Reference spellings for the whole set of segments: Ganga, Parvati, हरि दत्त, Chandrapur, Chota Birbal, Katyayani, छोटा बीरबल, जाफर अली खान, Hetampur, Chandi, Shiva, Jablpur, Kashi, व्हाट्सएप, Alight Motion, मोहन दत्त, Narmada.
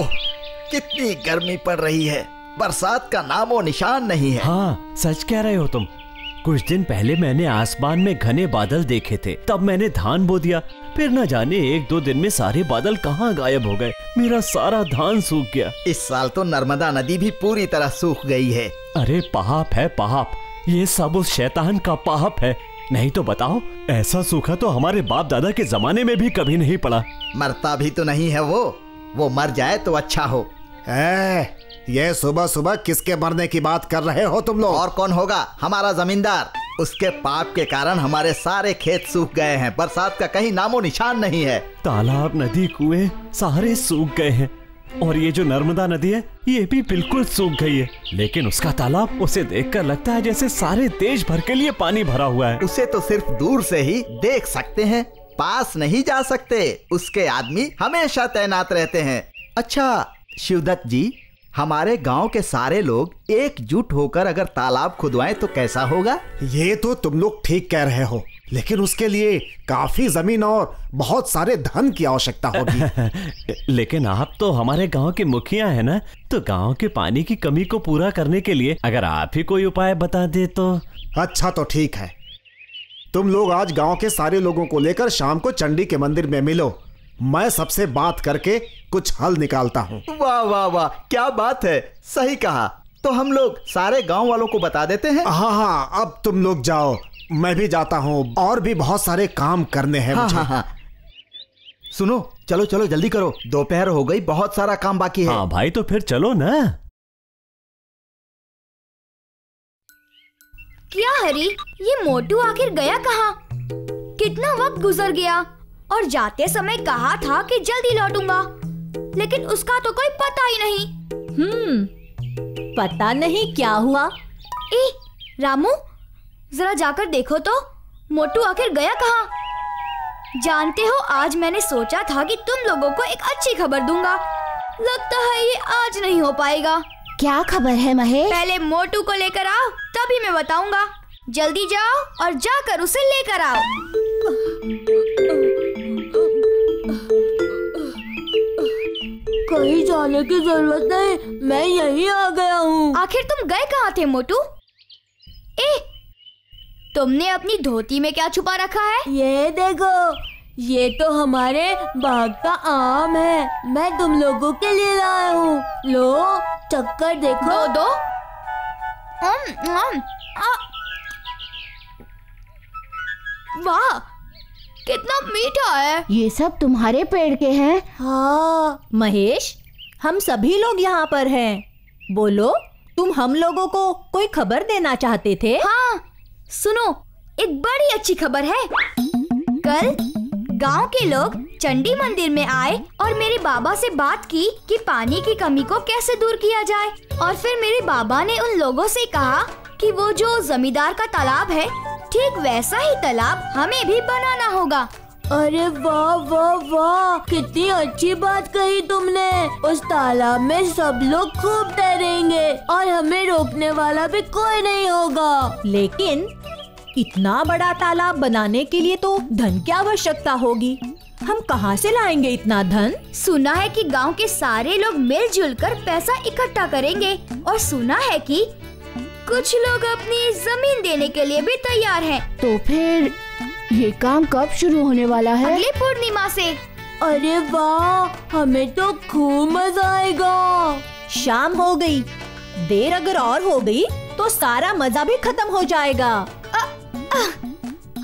ओह, कितनी गर्मी पड़ रही है, बरसात का नामो निशान नहीं है। हाँ, सच कह रहे हो तुम। कुछ दिन पहले मैंने आसमान में घने बादल देखे थे, तब मैंने धान बो दिया। फिर न जाने एक दो दिन में सारे बादल कहाँ गायब हो गए, मेरा सारा धान सूख गया। इस साल तो नर्मदा नदी भी पूरी तरह सूख गई है। अरे पाप है पाप, ये सब उस शैतान का पाप है। नहीं तो बताओ, ऐसा सूखा तो हमारे बाप दादा के जमाने में भी कभी नहीं पड़ा। मरता भी तो नहीं है वो मर जाए तो अच्छा हो। ये सुबह सुबह किसके मरने की बात कर रहे हो तुम लोग? और कौन होगा, हमारा जमींदार। उसके पाप के कारण हमारे सारे खेत सूख गए हैं, बरसात का कहीं नामो निशान नहीं है। तालाब, नदी, कुएं सारे सूख गए हैं, और ये जो नर्मदा नदी है ये भी बिल्कुल सूख गई है। लेकिन उसका तालाब, उसे देखकर लगता है जैसे सारे देश भर के लिए पानी भरा हुआ है। उसे तो सिर्फ दूर से ही देख सकते हैं, पास नहीं जा सकते। उसके आदमी हमेशा तैनात रहते हैं। अच्छा शिवदत्त जी, हमारे गांव के सारे लोग एकजुट होकर अगर तालाब खुदवाएं तो कैसा होगा? ये तो तुम लोग ठीक कह रहे हो, लेकिन उसके लिए काफी जमीन और बहुत सारे धन की आवश्यकता होगी। लेकिन आप तो हमारे गांव के मुखिया हैं ना, तो गांव के पानी की कमी को पूरा करने के लिए अगर आप ही कोई उपाय बता दे तो। अच्छा तो ठीक है, तुम लोग आज गाँव के सारे लोगों को लेकर शाम को चंडी के मंदिर में मिलो। मैं सबसे बात करके कुछ हल निकालता हूँ। वाह वाह वाह, क्या बात है, सही कहा। तो हम लोग सारे गांव वालों को बता देते हैं। हाँ हाँ, अब तुम लोग जाओ, मैं भी जाता हूँ, और भी बहुत सारे काम करने हैं मुझे। हाँ हाँ, सुनो, चलो चलो जल्दी करो, दोपहर हो गई, बहुत सारा काम बाकी है। हाँ भाई, तो फिर चलो ना। क्या हरी, ये मोटू आखिर गया कहाँ? कितना वक्त गुजर गया, और जाते समय कहा था कि जल्दी लौटूंगा, लेकिन उसका तो कोई पता ही नहीं। पता नहीं क्या हुआ। ए रामू, जरा जाकर देखो तो, मोटू आखिर गया कहाँ? जानते हो, आज मैंने सोचा था कि तुम लोगों को एक अच्छी खबर दूंगा, लगता है ये आज नहीं हो पाएगा। क्या खबर है महेश? पहले मोटू को लेकर आओ, तभी मैं बताऊंगा। जल्दी जाओ और जाकर उसे लेकर आओ। कहीं जाने की जरूरत नहीं, मैं यहीं आ गया हूँ। आखिर तुम गए कहाँ थे मोटू? ए, तुमने अपनी धोती में क्या छुपा रखा है? ये देखो, ये तो हमारे बाग का आम है, मैं तुम लोगों के लिए लाया हूँ। लो चक्कर देखो। दो वाह, कितना मीठा है। ये सब तुम्हारे पेड़ के हैं? हाँ महेश, हम सभी लोग यहाँ पर हैं। बोलो, तुम हम लोगों को कोई खबर देना चाहते थे? हाँ सुनो, एक बड़ी अच्छी खबर है। कल गांव के लोग चंडी मंदिर में आए और मेरे बाबा से बात की कि पानी की कमी को कैसे दूर किया जाए। और फिर मेरे बाबा ने उन लोगों से कहा कि वो जो जमींदार का तालाब है, ठीक वैसा ही तालाब हमें भी बनाना होगा। अरे वाह वाह वाह, कितनी अच्छी बात कही तुमने। उस तालाब में सब लोग खूब तैरेंगे और हमें रोकने वाला भी कोई नहीं होगा। लेकिन इतना बड़ा तालाब बनाने के लिए तो धन की आवश्यकता होगी, हम कहाँ से लाएंगे इतना धन? सुना है कि गांव के सारे लोग मिलजुल कर पैसा इकट्ठा करेंगे, और सुना है कि कुछ लोग अपनी जमीन देने के लिए भी तैयार हैं। तो फिर ये काम कब शुरू होने वाला है? अगले पूर्णिमा से। अरे वाह, हमें तो खूब मजा आएगा। शाम हो गई, देर अगर और हो गई तो सारा मजा भी खत्म हो जाएगा।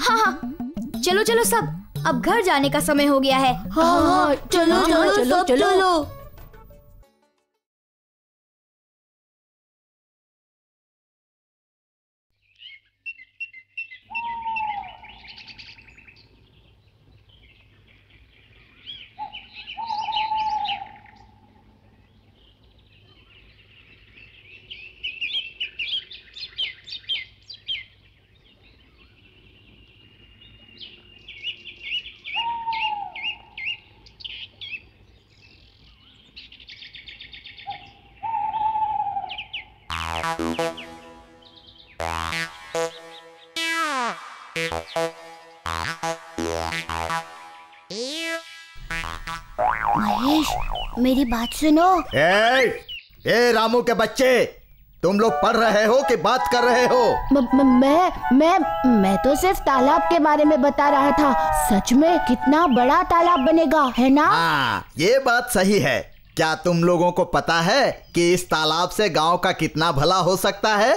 हाँ, चलो चलो सब, अब घर जाने का समय हो गया है। हाँ, चलो चलो चलो चलो। मेरी बात सुनो। ए रामू के बच्चे, तुम लोग पढ़ रहे हो कि बात कर रहे हो? मैं तो सिर्फ तालाब के बारे में बता रहा था। सच में कितना बड़ा तालाब बनेगा, है ना? हाँ, ये बात सही है। क्या तुम लोगों को पता है कि इस तालाब से गांव का कितना भला हो सकता है?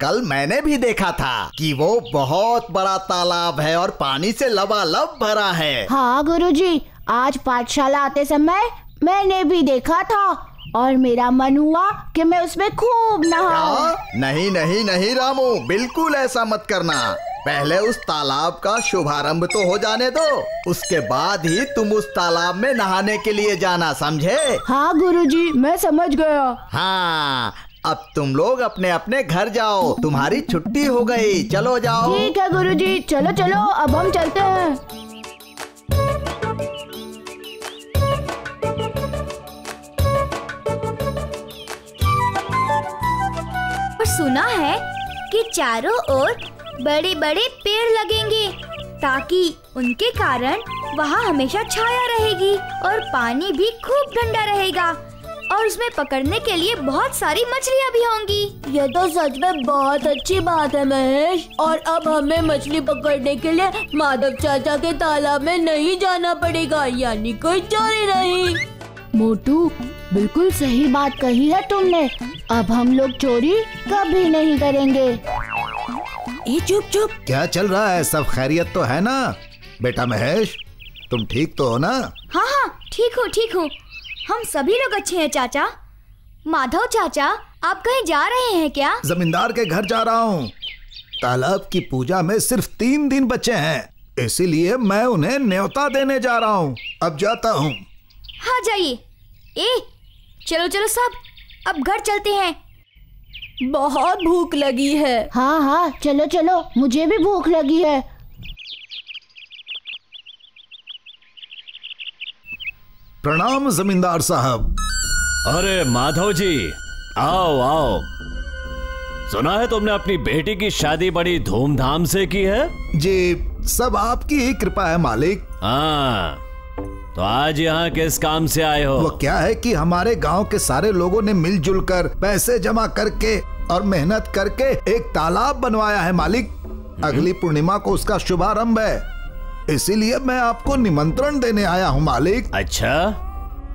कल मैंने भी देखा था कि वो बहुत बड़ा तालाब है और पानी से लबालब भरा है। हाँ गुरुजी, आज पाठशाला आते समय मैंने भी देखा था और मेरा मन हुआ कि मैं उसमें खूब नहाऊं। नहीं रामू, बिल्कुल ऐसा मत करना। पहले उस तालाब का शुभारंभ तो हो जाने दो, उसके बाद ही तुम उस तालाब में नहाने के लिए जाना, समझे? हाँ गुरुजी, मैं समझ गया। हाँ, अब तुम लोग अपने अपने घर जाओ, तुम्हारी छुट्टी हो गई। चलो जाओ। ठीक है गुरुजी, चलो अब हम चलते हैं। सुना है कि चारों ओर बड़े बड़े पेड़ लगेंगे ताकि उनके कारण वहाँ हमेशा छाया रहेगी और पानी भी खूब ठंडा रहेगा और उसमें पकड़ने के लिए बहुत सारी मछलियाँ भी होंगी। ये तो सच में बहुत अच्छी बात है महेश, और अब हमें मछली पकड़ने के लिए माधव चाचा के तालाब में नहीं जाना पड़ेगा, यानी कोई चोरी नहीं। मोटू, बिल्कुल सही बात कही है तुमने, अब हम लोग चोरी कभी नहीं करेंगे। ए चुप, क्या चल रहा है? सब खैरियत तो है ना? बेटा महेश, तुम ठीक तो हो ना? हाँ, ठीक हूँ। हम सभी लोग अच्छे हैं चाचा। माधव चाचा, आप कहीं जा रहे हैं क्या? जमींदार के घर जा रहा हूँ। तालाब की पूजा में सिर्फ 3 दिन बचे हैं, इसीलिए मैं उन्हें न्योता देने जा रहा हूँ। अब जाता हूँ। हाँ जाइए। ए चलो सब, अब घर चलते हैं। बहुत भूख लगी है। हाँ, चलो, मुझे भी भूख लगी है। प्रणाम जमींदार साहब। अरे माधव जी, आओ। सुना है तुमने अपनी बेटी की शादी बड़ी धूमधाम से की है? जी, सब आपकी ही कृपा है मालिक। हाँ, तो आज यहाँ किस काम से आए हो? वो क्या है कि हमारे गांव के सारे लोगों ने मिलजुल कर पैसे जमा करके और मेहनत करके एक तालाब बनवाया है मालिक। अगली पूर्णिमा को उसका शुभारंभ है, इसीलिए मैं आपको निमंत्रण देने आया हूँ मालिक। अच्छा,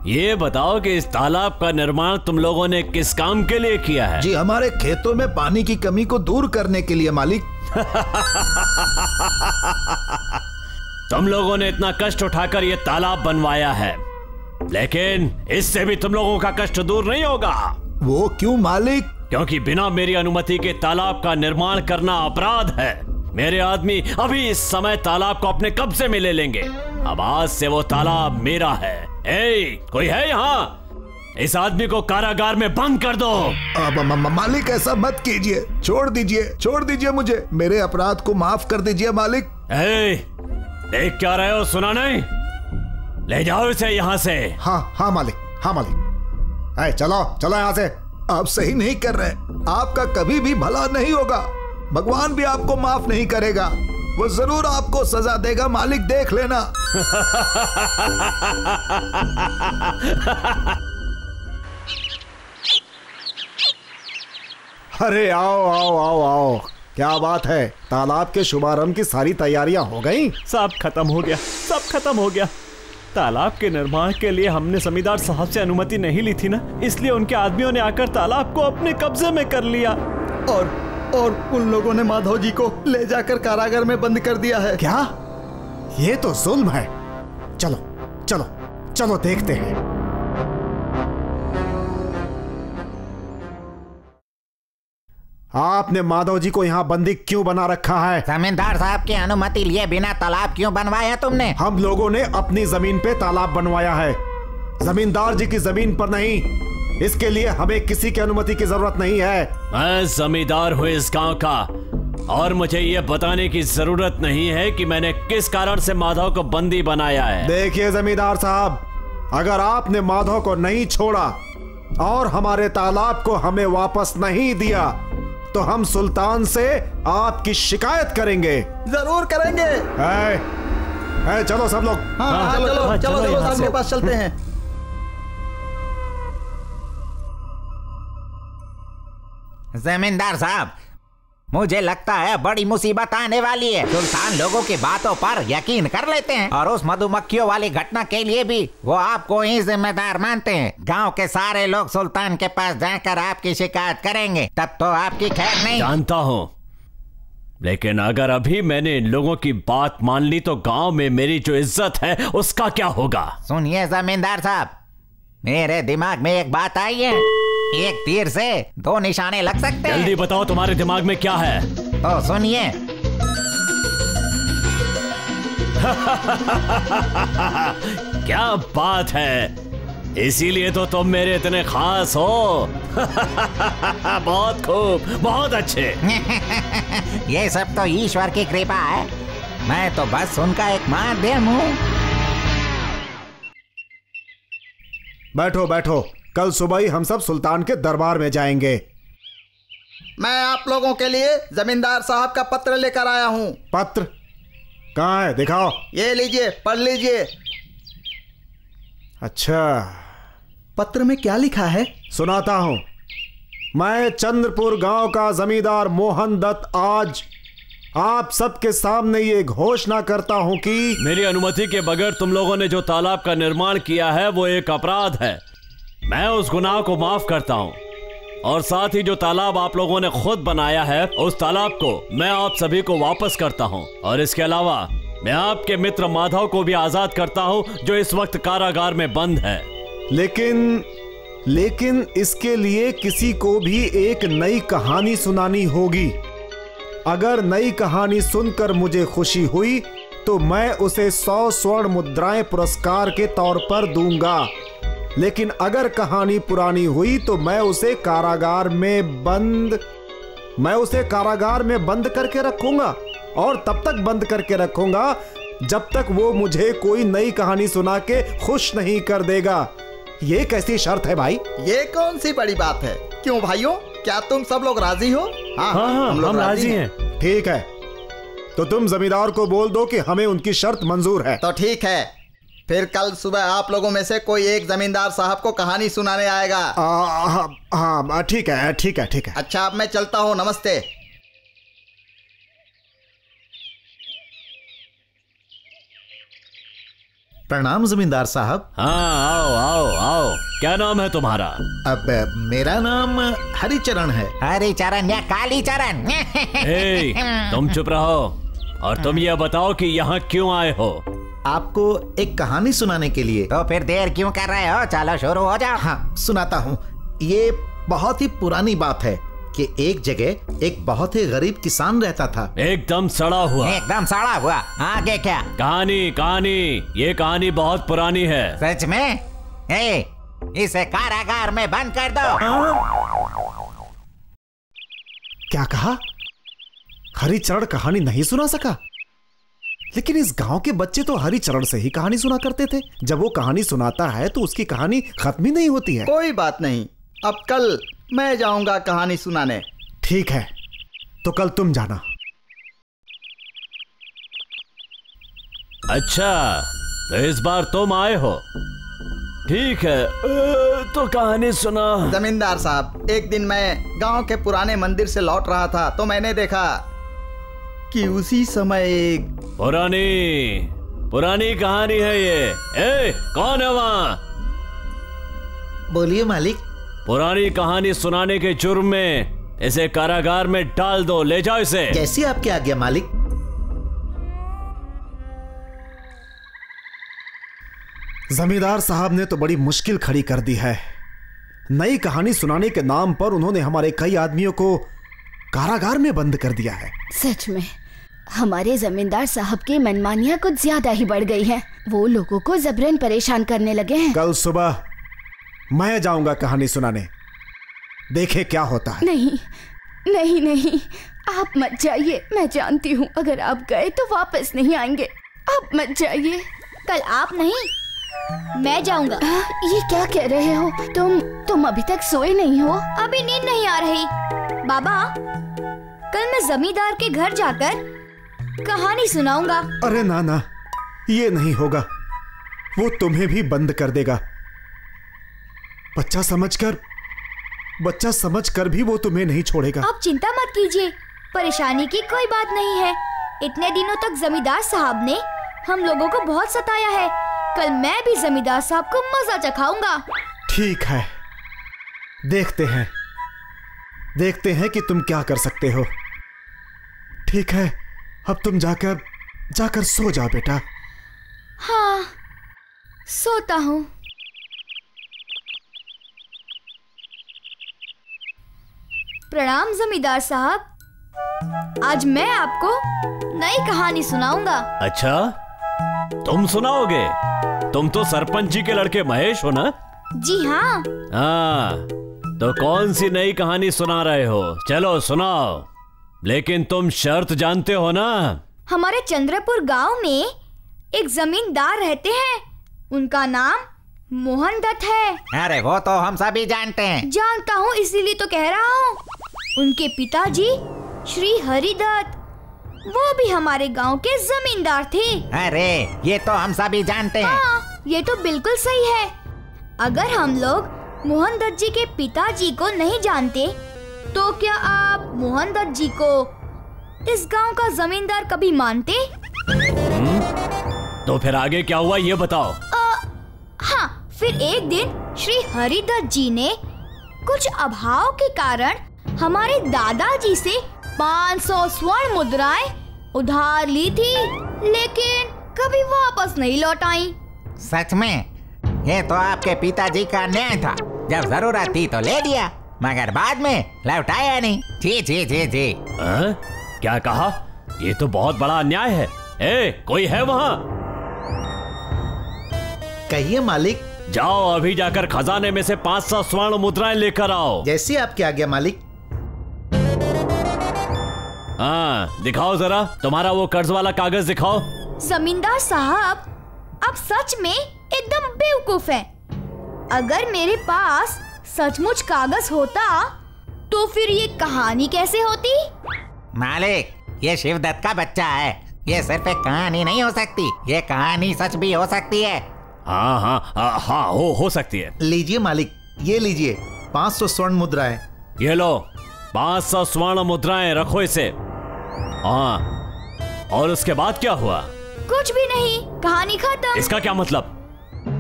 ये बताओ कि इस तालाब का निर्माण तुम लोगों ने किस काम के लिए किया है? जी, हमारे खेतों में पानी की कमी को दूर करने के लिए मालिक। तुम लोगों ने इतना कष्ट उठाकर ये तालाब बनवाया है, लेकिन इससे भी तुम लोगों का कष्ट दूर नहीं होगा। वो क्यों मालिक? क्योंकि बिना मेरी अनुमति के तालाब का निर्माण करना अपराध है। मेरे आदमी अभी इस समय तालाब को अपने कब्जे में ले लेंगे। अब आज से वो तालाब मेरा है। ए, कोई है यहाँ? इस आदमी को कारागार में बंद कर दो। अब मालिक ऐसा मत कीजिए, छोड़ दीजिए मुझे, मेरे अपराध को माफ कर दीजिए मालिक। ए, देख क्या रहे हो? सुना नहीं? ले जाओ इसे यहाँ से। हाँ मालिक। अरे चलो यहाँ से। आप सही नहीं कर रहे, आपका कभी भी भला नहीं होगा। भगवान भी आपको माफ नहीं करेगा, वो जरूर आपको सजा देगा मालिक, देख लेना। अरे आओ, क्या बात है, तालाब के शुभारंभ की सारी तैयारियां हो गईं? सब खत्म हो गया। तालाब के निर्माण के लिए हमने जमींदार साहब से अनुमति नहीं ली थी ना, इसलिए उनके आदमियों ने आकर तालाब को अपने कब्जे में कर लिया और उन लोगों ने माधव जी को ले जाकर कारागार में बंद कर दिया है। क्या? ये तो जुल्म है। चलो देखते हैं। आपने माधव जी को यहाँ बंदी क्यों बना रखा है? जमींदार साहब की अनुमति लिए बिना तालाब क्यों बनवाया तुमने? हम लोगों ने अपनी जमीन पे तालाब बनवाया है, जमींदार जी की जमीन पर नहीं। इसके लिए हमें किसी की अनुमति की जरूरत नहीं है। मैं जमींदार हूँ इस गांव का, और मुझे ये बताने की जरूरत नहीं है कि मैंने किस कारण से माधव को बंदी बनाया है। देखिए जमींदार साहब, अगर आपने माधव को नहीं छोड़ा और हमारे तालाब को हमें वापस नहीं दिया तो हम सुल्तान से आपकी शिकायत करेंगे। जरूर करेंगे। चलो सब लोग। हाँ, चलो सबके पास चलते हैं। जमींदार साहब, मुझे लगता है बड़ी मुसीबत आने वाली है। सुल्तान लोगों की बातों पर यकीन कर लेते हैं और उस मधुमक्खियों वाली घटना के लिए भी वो आपको ही जिम्मेदार मानते हैं। गांव के सारे लोग सुल्तान के पास जाकर आपकी शिकायत करेंगे, तब तो आपकी खैर नहीं। जानता हूँ, लेकिन अगर अभी मैंने इन लोगों की बात मान ली तो गाँव में मेरी जो इज्जत है उसका क्या होगा। सुनिए जमींदार साहब, मेरे दिमाग में एक बात आई है, एक तीर से दो निशाने लग सकते हैं। जल्दी बताओ तुम्हारे दिमाग में क्या है। तो सुनिए, क्या बात है, इसीलिए तो तुम मेरे इतने खास हो। बहुत खूब, बहुत अच्छे। ये सब तो ईश्वर की कृपा है, मैं तो बस उनका एक माध्यम हूँ। बैठो बैठो, कल सुबह ही हम सब सुल्तान के दरबार में जाएंगे। मैं आप लोगों के लिए जमींदार साहब का पत्र लेकर आया हूँ। पत्र कहाँ है, दिखाओ। ये लीजिए, पढ़ लीजिए। अच्छा, पत्र में क्या लिखा है सुनाता हूँ। मैं चंद्रपुर गांव का जमींदार मोहन दत्त आज आप सबके सामने ये घोषणा करता हूँ कि मेरी अनुमति के बगैर तुम लोगों ने जो तालाब का निर्माण किया है वो एक अपराध है। मैं उस गुनाह को माफ करता हूँ और साथ ही जो तालाब आप लोगों ने खुद बनाया है उस तालाब को मैं आप सभी को वापस करता हूँ। और इसके अलावा मैं आपके मित्र माधव को भी आजाद करता हूँ जो इस वक्त कारागार में बंद है। लेकिन इसके लिए किसी को भी एक नई कहानी सुनानी होगी। अगर नई कहानी सुनकर मुझे खुशी हुई तो मैं उसे 100 स्वर्ण मुद्राएं पुरस्कार के तौर पर दूंगा, लेकिन अगर कहानी पुरानी हुई तो मैं उसे कारागार में बंद करके रखूंगा, और तब तक बंद करके रखूंगा जब तक वो मुझे कोई नई कहानी सुना के खुश नहीं कर देगा। ये कैसी शर्त है भाई? ये कौन सी बड़ी बात है? क्यों भाइयों, क्या तुम सब लोग राजी हो? हाँ, हम राजी हैं। ठीक है, तो तुम जमींदार को बोल दो कि हमें उनकी शर्त मंजूर है। तो ठीक है, फिर कल सुबह आप लोगों में से कोई एक जमींदार साहब को कहानी सुनाने आएगा। हाँ, ठीक है। अच्छा, अब मैं चलता हूँ, नमस्ते। प्रणाम जमींदार साहब। हाँ, आओ। क्या नाम है तुम्हारा? अब मेरा नाम हरिचरण है। हरिचरण या कालीचरण? तुम चुप रहो और तुम ये बताओ कि यहाँ क्यों आए हो? आपको एक कहानी सुनाने के लिए। तो फिर देर क्यों कर रहे हो, चलो शुरू हो जाओ। हाँ, सुनाता हूँ। ये बहुत ही पुरानी बात है कि एक जगह एक बहुत ही गरीब किसान रहता था। एकदम सड़ा हुआ। आगे क्या? कहानी। ये कहानी बहुत पुरानी है। सच में? ए, इसे कारागार में बंद कर दो। क्या कहा? हरिचरण कहानी नहीं सुना सका? लेकिन इस गांव के बच्चे तो हरिचरण से ही कहानी सुना करते थे। जब वो कहानी सुनाता है तो उसकी कहानी खत्म ही नहीं होती है। कोई बात नहीं, अब कल मैं जाऊंगा कहानी सुनाने। ठीक है, तो कल तुम जाना। अच्छा, तो इस बार तुम आए हो, ठीक है। तो कहानी सुना। जमींदार साहब, एक दिन मैं गांव के पुराने मंदिर से लौट रहा था तो मैंने देखा कि उसी समय एक पुरानी कहानी है ये। कौन है वहाँ? बोलिए मालिक। पुरानी कहानी सुनाने के जुर्म में इसे कारागार में डाल दो, ले जाओ इसे। जैसी आपकी आज्ञा मालिक। जमींदार साहब ने तो बड़ी मुश्किल खड़ी कर दी है। नई कहानी सुनाने के नाम पर उन्होंने हमारे कई आदमियों को कारागार में बंद कर दिया है। सच में हमारे जमींदार साहब की मनमानियां कुछ ज्यादा ही बढ़ गई है। वो लोगों को जबरन परेशान करने लगे हैं। कल सुबह मैं जाऊंगा कहानी सुनाने, देखे क्या होता है। नहीं, आप मत जाइए। मैं जानती हूँ अगर आप गए तो वापस नहीं आएंगे। आप मत जाइए। कल आप नहीं, मैं जाऊंगा। ये क्या कह रहे हो तुम अभी तक सोए नहीं हो? अभी नींद नहीं आ रही बाबा। कल मैं जमींदार के घर जाकर कहानी सुनाऊंगा। अरे ना, ये नहीं होगा, वो तुम्हें भी बंद कर देगा। बच्चा समझकर बच्चा समझ कर भी वो तुम्हें नहीं छोड़ेगा। आप चिंता मत कीजिए, परेशानी की कोई बात नहीं है। इतने दिनों तक जमींदार साहब ने हम लोगों को बहुत सताया है, कल मैं भी जमींदार साहब को मजा चखाऊंगा। ठीक है, देखते हैं कि तुम क्या कर सकते हो। ठीक है, अब तुम जाकर सो जाओ बेटा। हाँ, सोता हूँ। प्रणाम जमींदार साहब, आज मैं आपको नई कहानी सुनाऊंगा। अच्छा, तुम सुनाओगे? तुम तो सरपंच जी के लड़के महेश हो ना? जी हाँ। तो कौन सी नई कहानी सुना रहे हो? चलो सुनाओ, लेकिन तुम शर्त जानते हो ना? हमारे चंद्रपुर गांव में एक जमींदार रहते हैं, उनका नाम मोहन दत्त है। अरे वो तो हम सभी जानते हैं। जानता हूँ, इसीलिए तो कह रहा हूँ। उनके पिताजी श्री हरि दत्त, वो भी हमारे गांव के जमींदार थे। अरे ये तो हम सभी जानते हैं। हाँ, ये तो बिल्कुल सही है। अगर हम लोग मोहन दत्त जी के पिताजी को नहीं जानते तो क्या आप मोहन दत्त जी को इस गांव का जमींदार कभी मानते? तो फिर आगे क्या हुआ ये बताओ। हाँ, फिर एक दिन श्री हरिदत्त जी ने कुछ अभाव के कारण हमारे दादाजी से 500 स्वर्ण मुद्राएं उधार ली थी, लेकिन कभी वापस नहीं लौटाई। सच में? ये तो आपके पिताजी का न्याय था, जब जरूरत थी तो ले लिया, मगर बाद में लौटाया नहीं। जी जी जी जी। क्या कहा? ये तो बहुत बड़ा अन्याय है। कोई है वहाँ? कहिए मालिक। जाओ, अभी जाकर खजाने में से 500 स्वर्ण मुद्राएं लेकर आओ। जैसी आपकी आज्ञा मालिक। दिखाओ जरा तुम्हारा वो कर्ज वाला कागज दिखाओ। जमींदार साहब, आप सच में एकदम बेवकूफ हैं। अगर मेरे पास सचमुच कागज होता तो फिर ये कहानी कैसे होती? मालिक, ये शिव दत्त का बच्चा है। ये सिर्फ एक कहानी नहीं हो सकती, ये कहानी सच भी हो सकती है। हाँ हाँ हाँ, हो सकती है। लीजिए मालिक, ये लीजिए 500 स्वर्ण मुद्राएं। ये लो 500 स्वर्ण मुद्राएं, रखो इसे। हाँ, और उसके बाद क्या हुआ? कुछ भी नहीं, कहानी खत्म। इसका क्या मतलब?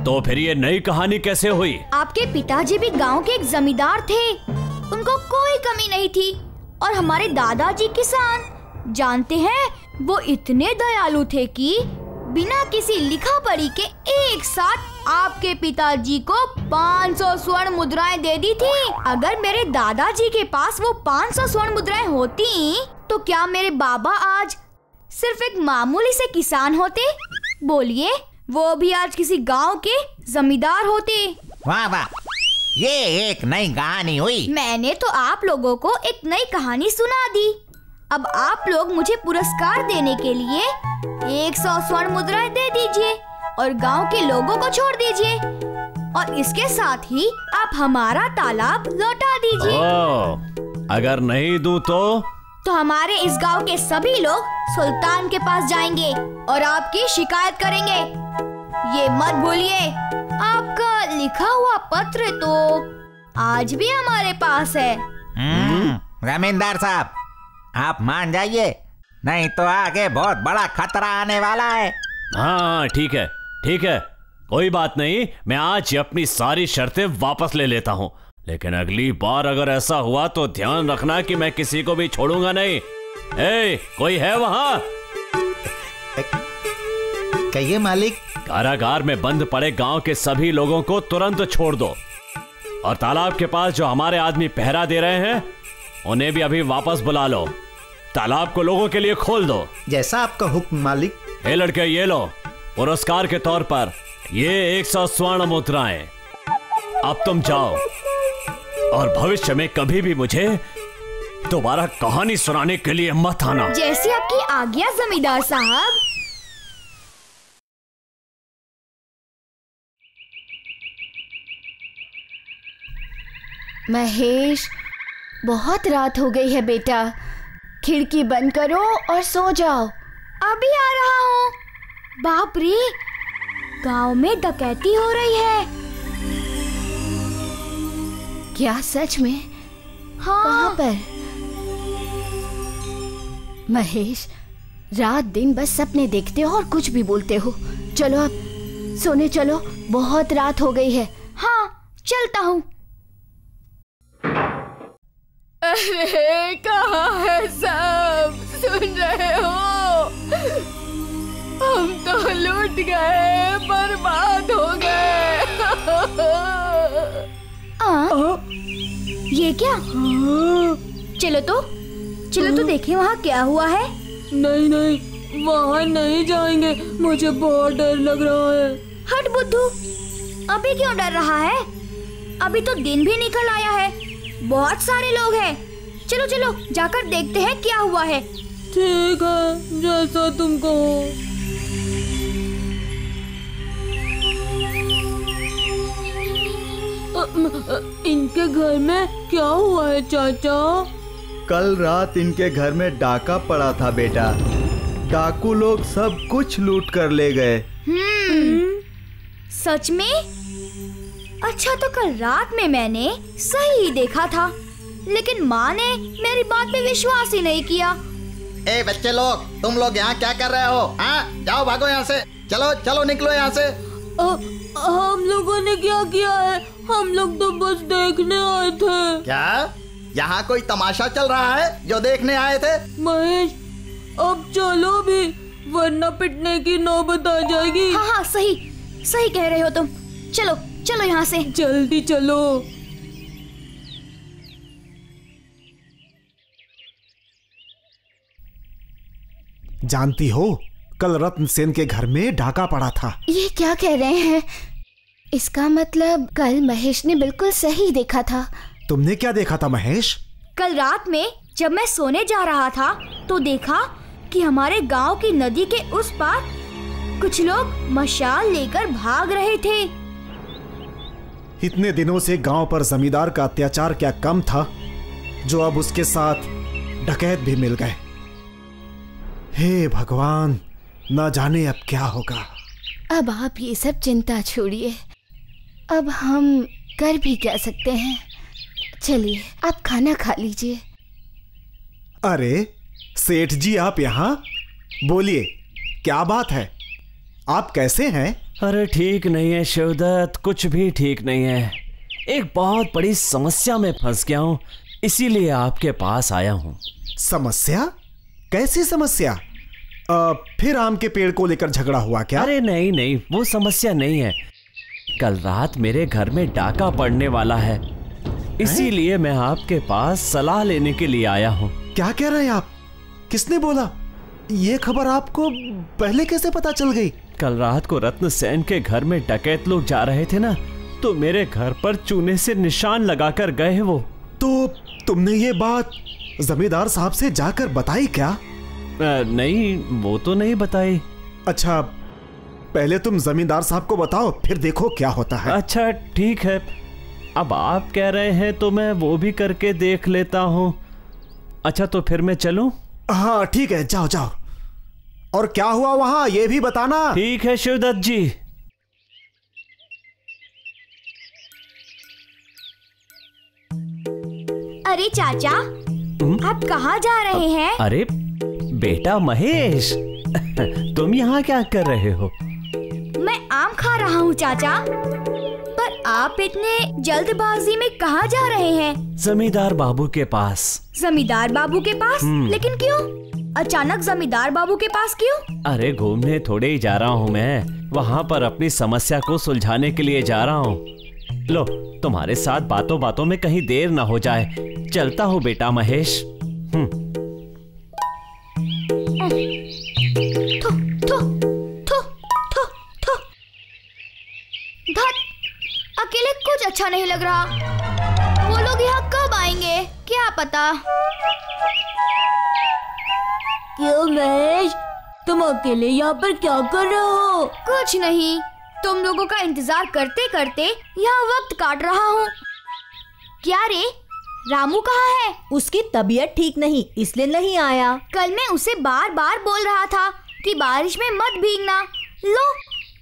तो फिर ये नई कहानी कैसे हुई? आपके पिताजी भी गांव के एक जमींदार थे, उनको कोई कमी नहीं थी, और हमारे दादाजी किसान, जानते हैं वो इतने दयालु थे कि बिना किसी लिखा पढ़ी के एक साथ आपके पिताजी को 500 स्वर्ण मुद्राएं दे दी थी। अगर मेरे दादाजी के पास वो 500 स्वर्ण मुद्राएं होती तो क्या मेरे बाबा आज सिर्फ एक मामूली से किसान होते? बोलिए, वो भी आज किसी गांव के जमींदार होते। वाह वाह, ये एक नई कहानी हुई। मैंने तो आप लोगों को एक नई कहानी सुना दी। अब आप लोग मुझे पुरस्कार देने के लिए 100 स्वर्ण मुद्राएं दे दीजिए और गांव के लोगों को छोड़ दीजिए, और इसके साथ ही आप हमारा तालाब लौटा दीजिए। अगर नहीं दूं तो हमारे इस गांव के सभी लोग सुल्तान के पास जाएंगे और आपकी शिकायत करेंगे। ये मत भूलिए, आपका लिखा हुआ पत्र तो आज भी हमारे पास है। जमींदार साहब, आप मान जाइए, नहीं तो आगे बहुत बड़ा खतरा आने वाला है। हाँ ठीक है ठीक है, कोई बात नहीं, मैं आज अपनी सारी शर्तें वापस ले लेता हूँ, लेकिन अगली बार अगर ऐसा हुआ तो ध्यान रखना कि मैं किसी को भी छोड़ूंगा नहीं। कोई है वहाँ? कहिए मालिक। कारागार में बंद पड़े गांव के सभी लोगों को तुरंत छोड़ दो, और तालाब के पास जो हमारे आदमी पहरा दे रहे हैं उन्हें भी अभी वापस बुला लो। तालाब को लोगों के लिए खोल दो। जैसा आपका हुक्म मालिक। हे लड़के, ये लो पुरस्कार के तौर पर ये 100 स्वर्ण मुद्राएं। अब तुम जाओ और भविष्य में कभी भी मुझे दोबारा कहानी सुनाने के लिए मत आना। जैसी आपकी आज्ञा जमींदार साहब। महेश, बहुत रात हो गई है बेटा, खिड़की बंद करो और सो जाओ। अभी आ रहा हूँ। बाप रे, गांव में डकैती हो रही है। क्या सच में हाँ। कहाँ पर? महेश, रात दिन बस सपने देखते हो और कुछ भी बोलते हो। चलो अब सोने चलो, बहुत रात हो गई है। हाँ चलता हूँ। अरे कहाँ है सब, सुन रहे हो? हम तो लूट गए, बर्बाद हो गए। ये क्या? चलो तो देखें वहाँ क्या हुआ है। नहीं नहीं, वहाँ नहीं जाएंगे, मुझे बहुत डर लग रहा है। हट बुद्धू, अभी क्यों डर रहा है? अभी तो दिन भी निकल आया है, बहुत सारे लोग हैं। चलो चलो जाकर देखते हैं क्या हुआ है। ठीक है, जैसा तुम कहो। इनके घर में क्या हुआ है चाचा? कल रात इनके घर में डाका पड़ा था बेटा। डाकू लोग सब कुछ लूट कर ले गए। सच में? अच्छा, तो कल रात में मैंने सही देखा था, लेकिन माँ ने मेरी बात पे विश्वास ही नहीं किया। ए बच्चे लोग, तुम लोग यहाँ क्या कर रहे हो? हाँ जाओ, भागो यहाँ से। चलो चलो निकलो यहाँ से। हम लोगों ने क्या किया है? हम लोग तो बस देखने आए थे। क्या यहाँ कोई तमाशा चल रहा है जो देखने आए थे? महेश अब चलो भी, वरना पिटने की नौबत आ जाएगी। हाँ हाँ, सही सही कह रहे हो तुम। चलो चलो यहाँ से, जल्दी चलो। जानती हो, कल रत्न सेन के घर में डाका पड़ा था। ये क्या कह रहे हैं? इसका मतलब कल महेश ने बिल्कुल सही देखा था। तुमने क्या देखा था महेश? कल रात में जब मैं सोने जा रहा था तो देखा कि हमारे गांव की नदी के उस पार कुछ लोग मशाल लेकर भाग रहे थे। इतने दिनों से गांव पर जमींदार का अत्याचार क्या कम था, जो अब उसके साथ डकैत भी मिल गए। हे भगवान, ना जाने अब क्या होगा। अब आप ये सब चिंता छोड़िए, अब हम कर भी क्या सकते हैं। चलिए आप खाना खा लीजिए। अरे सेठ जी, आप यहाँ? बोलिए क्या बात है, आप कैसे हैं? अरे ठीक नहीं है शिवदत्त, कुछ भी ठीक नहीं है। एक बहुत बड़ी समस्या में फंस गया हूँ, इसीलिए आपके पास आया हूँ। समस्या? कैसी समस्या? फिर आम के पेड़ को लेकर झगड़ा हुआ क्या? अरे नहीं नहीं, वो समस्या नहीं है। कल रात मेरे घर में डाका पड़ने वाला है, इसीलिए मैं आपके पास सलाह लेने के लिए आया हूँ। क्या कह रहे हैं आप? किसने बोला? ये खबर आपको पहले कैसे पता चल गई? कल रात को रत्न सेन के घर में डकैत लोग जा रहे थे ना, तो मेरे घर पर चूने से निशान लगाकर गए वो। तो तुमने ये बात जमींदार साहब से जाकर बताई क्या? नहीं, वो तो नहीं बताई। अच्छा, पहले तुम जमींदार साहब को बताओ, फिर देखो क्या होता है। अच्छा ठीक है, अब आप कह रहे हैं तो मैं वो भी करके देख लेता हूँ। अच्छा तो फिर मैं चलूँ? हाँ ठीक है, जाओ जाओ। और क्या हुआ वहाँ ये भी बताना। ठीक है शिवदत्त जी। अरे चाचा, आप कहाँ जा रहे हैं? अरे बेटा महेश, तुम यहाँ क्या कर रहे हो? मैं आम खा रहा हूँ चाचा। पर आप इतने जल्दबाजी में कहाँ जा रहे हैं? जमींदार बाबू के पास। जमींदार बाबू के पास? लेकिन क्यों? अचानक जमींदार बाबू के पास क्यों? अरे घूमने थोड़े ही जा रहा हूँ मैं, वहाँ पर अपनी समस्या को सुलझाने के लिए जा रहा हूँ। लो, तुम्हारे साथ बातों बातों में कहीं देर न हो जाए। चलता हूँ बेटा महेश। अकेले कुछ अच्छा नहीं लग रहा। वो लोग यहाँ कब आएंगे क्या पता। क्यों महेश, तुम अकेले यहाँ पर क्या कर रहे हो? कुछ नहीं, तुम लोगों का इंतजार करते करते यहाँ वक्त काट रहा हूँ। क्या रे, रामू कहाँ है? उसकी तबीयत ठीक नहीं, इसलिए नहीं आया। कल मैं उसे बार बार बोल रहा था कि बारिश में मत भीगना। लो,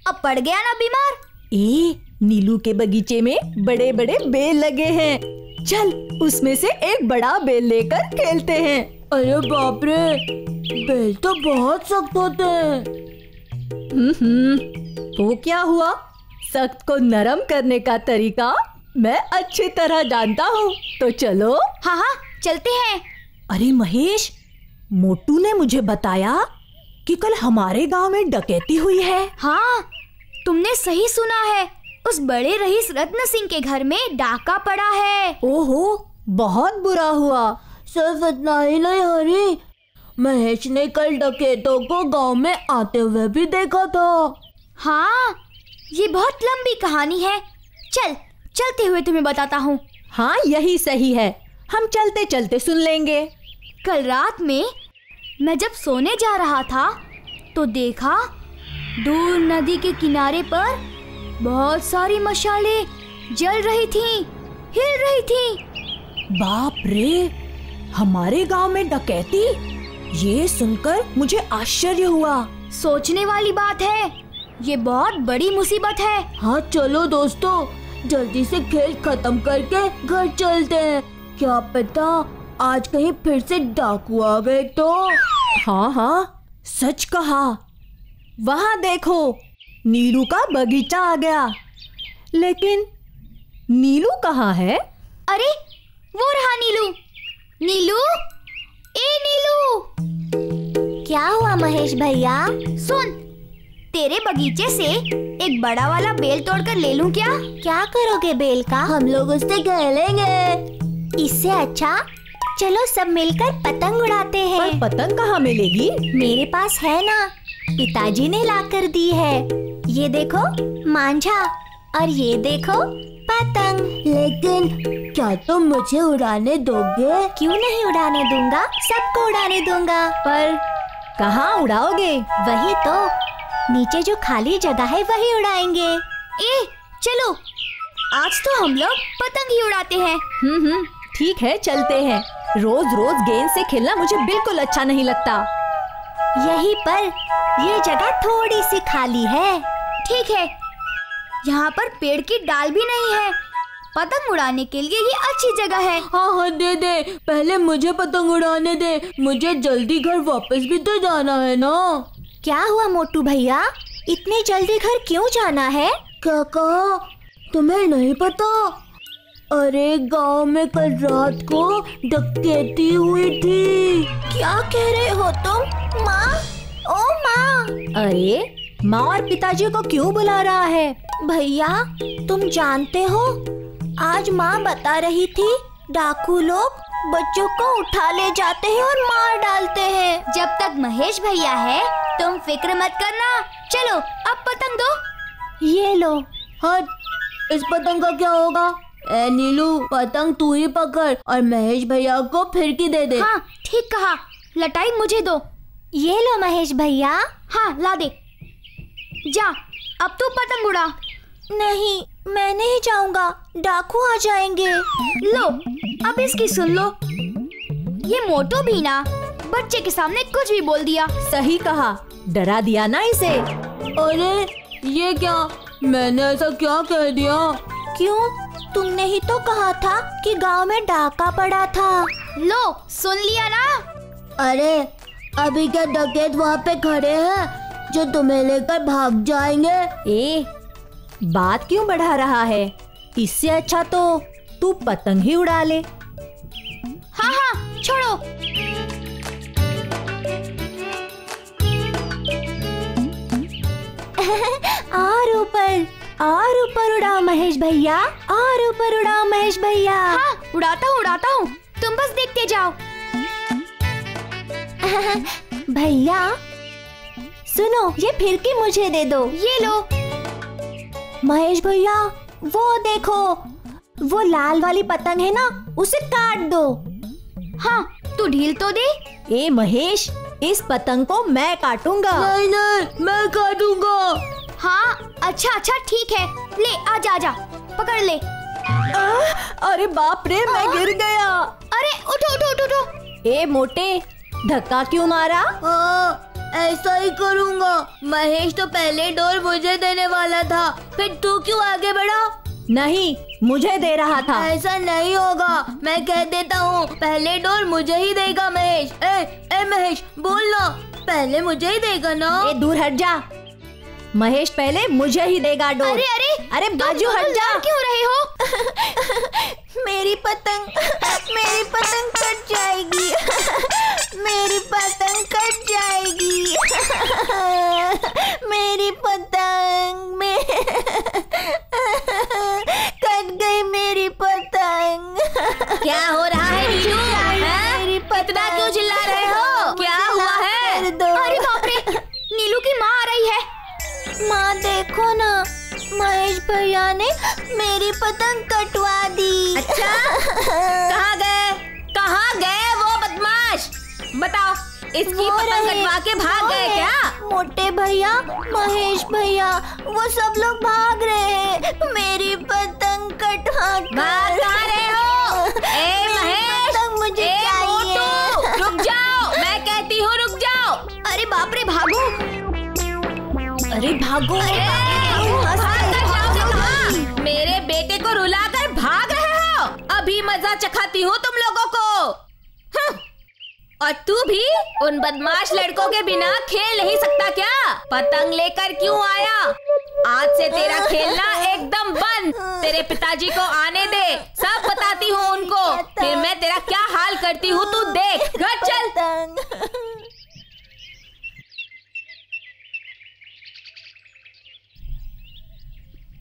अब पड़ गया ना बीमार। ए, नीलू के बगीचे में बड़े बड़े बेल लगे हैं, चल उसमें से एक बड़ा बेल लेकर खेलते हैं। अरे बाप रे, बेल तो बहुत सख्त होते हैं। वो क्या हुआ, सख्त को नरम करने का तरीका मैं अच्छी तरह जानता हूँ, तो चलो। हाँ हाँ चलते हैं। अरे महेश, मोटू ने मुझे बताया कि कल हमारे गांव में डकैती हुई है। हाँ तुमने सही सुना है, उस बड़े रईस रत्न सिंह के घर में डाका पड़ा है। ओहो, बहुत बुरा हुआ। सिर्फ इतना ही नहीं हरी, महेश ने कल डकैतों को गांव में आते हुए भी देखा था। हाँ ये बहुत लंबी कहानी है, चल चलते हुए तुम्हें बताता हूँ। हाँ यही सही है, हम चलते चलते सुन लेंगे। कल रात में मैं जब सोने जा रहा था तो देखा दूर नदी के किनारे पर बहुत सारी मशालें जल रही थीं, हिल रही थीं। बाप रे, हमारे गांव में डकैती! ये सुनकर मुझे आश्चर्य हुआ। सोचने वाली बात है, ये बहुत बड़ी मुसीबत है। हाँ चलो दोस्तों, जल्दी से खेल खत्म करके घर चलते हैं, क्या पता आज कहीं फिर से डाकू आ गए तो। हाँ हाँ सच कहा, वहाँ देखो नीलू का बगीचा आ गया, लेकिन नीलू कहाँ है? अरे वो रहा नीलू। नीलू, ए नीलू! क्या हुआ महेश भैया? सुन, तेरे बगीचे से एक बड़ा वाला बेल तोड़कर ले लूं क्या? क्या करोगे बेल का? हम लोग उससे खेलेंगे। इससे अच्छा चलो सब मिलकर पतंग उड़ाते हैं। पर पतंग कहाँ मिलेगी? मेरे पास है ना, पिताजी ने ला कर दी है। ये देखो मांझा, और ये देखो पतंग। लेकिन क्या तुम मुझे उड़ाने दोगे? क्यों नहीं उड़ाने दूंगा, सबको उड़ाने दूंगा। पर कहाँ उड़ाओगे? वही तो, नीचे जो खाली जगह है वही उड़ाएंगे। ए चलो, आज तो हम लोग पतंग ही उड़ाते हैं। ठीक है चलते हैं। रोज रोज गेंद से खेलना मुझे बिल्कुल अच्छा नहीं लगता। यहीं पर ये जगह थोड़ी सी खाली है। ठीक है, यहाँ पर पेड़ की डाल भी नहीं है, पतंग उड़ाने के लिए ये अच्छी जगह है। हाँ हाँ दे दे, पहले मुझे पतंग उड़ाने दे, मुझे जल्दी घर वापस भी तो जाना है ना। क्या हुआ मोटू भैया, इतने जल्दी घर क्यों जाना है? क्या कहा, तुम्हें नहीं पता? अरे गांव में कल रात को डकैती हुई थी। क्या कह रहे हो तुम? माँ, ओ माँ! अरे माँ और पिताजी को क्यों बुला रहा है? भैया तुम जानते हो, आज माँ बता रही थी डाकू लोग बच्चों को उठा ले जाते हैं और मार डालते हैं। जब तक महेश भैया है तुम फिक्र मत करना। चलो अब पतंग दो। ये लो। हट, इस पतंग का क्या होगा? ए नीलू, पतंग तू ही पकड़ और महेश भैया को फिरकी दे दे। हाँ ठीक कहा, लटाई मुझे दो। ये लो महेश भैया। हाँ ला दे, जा अब तू पतंग उड़ा। नहीं मैं नहीं जाऊंगा, डाकू आ जाएंगे। लो अब इसकी सुन लो, ये मोटू भी ना बच्चे के सामने कुछ भी बोल दिया। सही कहा, डरा दिया ना इसे। अरे ये क्या, मैंने ऐसा क्या कह दिया? क्यों, तुमने ही तो कहा था कि गांव में डाका पड़ा था। लो सुन लिया ना। अरे अभी क्या डकैत वहाँ पे खड़े हैं जो तुम्हें लेकर भाग जाएंगे? ए, बात क्यों बढ़ा रहा है, इससे अच्छा तो तू पतंग ही उड़ा ले। हाँ हाँ छोड़ो। और ऊपर उड़ाओ महेश भैया, और ऊपर उड़ाओ महेश भैया। हाँ, उड़ाता हूँ तुम बस देखते जाओ। भैया सुनो, ये फिरकी मुझे दे दो। ये लो। महेश भैया वो देखो, वो लाल वाली पतंग है ना, उसे काट दो। हाँ तू ढील तो दे। ए महेश, इस पतंग को मैं काटूंगा। नहीं नहीं मैं काटूंगा। हाँ अच्छा अच्छा ठीक है, ले आजा पकड़ ले। अरे बाप रे, मैं गिर गया। अरे उठो उठो उठो। ए मोटे, धक्का क्यों मारा? ऐसा ही करूँगा, महेश तो पहले डोर मुझे देने वाला था, फिर तू क्यों आगे बढ़ा? नहीं, मुझे दे रहा था। ऐसा नहीं होगा, मैं कह देता हूँ, पहले डोर मुझे ही देगा महेश। ए, ए महेश, बोल ना, पहले मुझे ही देगा ना। ए, दूर हट जा महेश, पहले मुझे ही देगा डोर। अरे अरे अरे बाजू हट जा, क्यों रहे हो? मेरी पतंग कट जाएगी, मेरी पतंग कट जाएगी, मेरी पतंग कट गई, मेरी पतंग। क्या हो रहा है नीलू? मेरी पतंग क्यों चिल्ला रहे हो? क्या हुआ है? अरे बाप रे, नीलू की माँ आ रही है। माँ देखो ना, महेश भैया ने मेरी पतंग कटवा दी। अच्छा, कहाँ गए? कहाँ गए वो बदमाश? बताओ, इसकी पतंग कटवा के भाग गए क्या? मोटे भैया, महेश भैया, वो सब लोग भाग रहे हैं, मेरी पतंग कटवा कर। भाग कहाँ रहे हो? ए महेश, मुझे चाहिए। रुक जाओ, मैं कहती हूँ रुक जाओ। अरे बाप रे, भागो! अरे भागो, मेरे बेटे को रुलाकर भाग रहे हो? अभी मजा चखाती हूँ तुम लोगों को। और तू भी उन बदमाश लड़कों के बिना खेल नहीं सकता क्या? पतंग लेकर क्यों आया? आज से तेरा खेलना एकदम बंद। तेरे पिताजी को आने दे, सब बताती हूँ उनको, फिर मैं तेरा क्या हाल करती हूँ, तू देख। घर चल।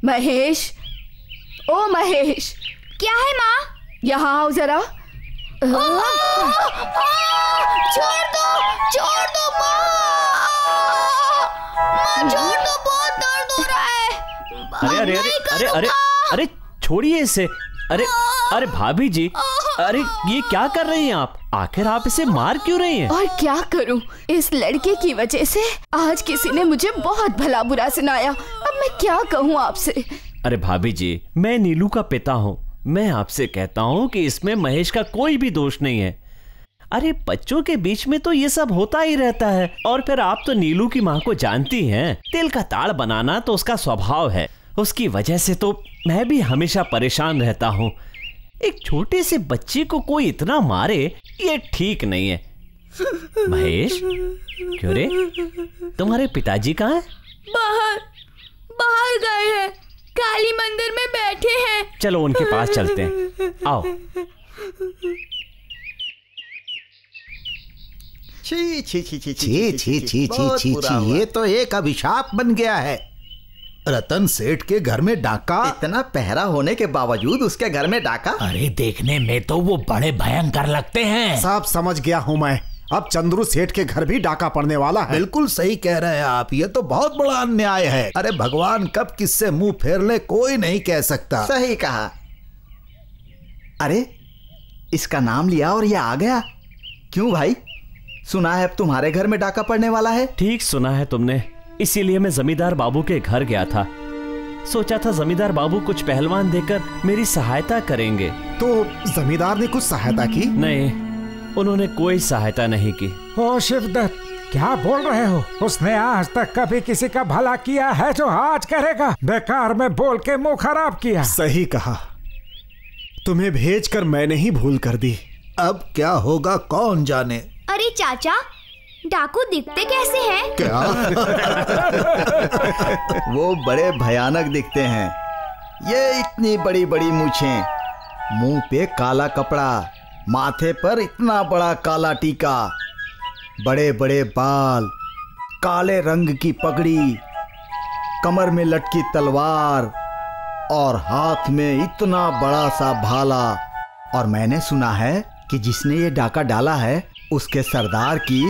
महेश, ओ महेश, क्या है माँ? यहाँ आओ जरा। छोड़ दो, छोड़ दो माँ, छोड़ दो, बहुत दर्द हो रहा है। अरे अरे अरे अरे अरे, छोड़िए इसे। अरे अरे भाभी जी, अरे ये क्या कर रही हैं आप? आखिर आप इसे मार क्यों रही हैं? और क्या करूं, इस लड़के की वजह से आज किसी ने मुझे बहुत भला बुरा सुनाया, अब मैं क्या कहूं आपसे? अरे भाभी जी, मैं नीलू का पिता हूं, मैं आपसे कहता हूं कि इसमें महेश का कोई भी दोष नहीं है। अरे बच्चों के बीच में तो ये सब होता ही रहता है, और फिर आप तो नीलू की माँ को जानती हैं, तिल का ताड़ बनाना तो उसका स्वभाव है, उसकी वजह से तो मैं भी हमेशा परेशान रहता हूँ। एक छोटे से बच्चे को कोई इतना मारे, ये ठीक नहीं है। महेश, क्यों रे, तुम्हारे पिताजी कहाँ हैं? बाहर, बाहर गए हैं, काली मंदिर में बैठे हैं। चलो उनके पास चलते हैं, आओ। छी छी छी छी छी छी छी छी, ये तो एक अभिशाप बन गया है। रतन सेठ के घर में डाका, इतना पहरा होने के बावजूद उसके घर में डाका। अरे देखने में तो वो बड़े भयंकर लगते हैं। सब समझ गया हूँ मैं, अब चंद्रू सेठ के घर भी डाका पड़ने वाला है। बिल्कुल सही कह रहे हैं आप, ये तो बहुत बड़ा अन्याय है। अरे भगवान कब किससे मुंह फेर ले, कोई नहीं कह सकता। सही कहा। अरे इसका नाम लिया और ये आ गया, क्यों भाई? सुना है अब तुम्हारे घर में डाका पड़ने वाला है। ठीक सुना है तुमने, इसीलिए मैं जमींदार बाबू के घर गया था, सोचा था जमींदार बाबू कुछ पहलवान देकर मेरी सहायता करेंगे। तो जमींदार ने कुछ सहायता की? नहीं, उन्होंने कोई सहायता नहीं की। ओ शिवदत्त, क्या बोल रहे हो? उसने आज तक कभी किसी का भला किया है जो आज करेगा? बेकार में बोल के मुंह खराब किया। सही कहा, तुम्हें भेजकर मैंने ही भूल कर दी। अब क्या होगा कौन जाने। अरे चाचा, डाकू दिखते कैसे हैं? क्या? वो बड़े भयानक दिखते हैं, ये इतनी बड़ी बड़ी मूछें, मुंह पे काला कपड़ा, माथे पर इतना बड़ा काला टीका, बड़े बड़े बाल, काले रंग की पगड़ी, कमर में लटकी तलवार और हाथ में इतना बड़ा सा भाला। और मैंने सुना है कि जिसने ये डाका डाला है उसके सरदार की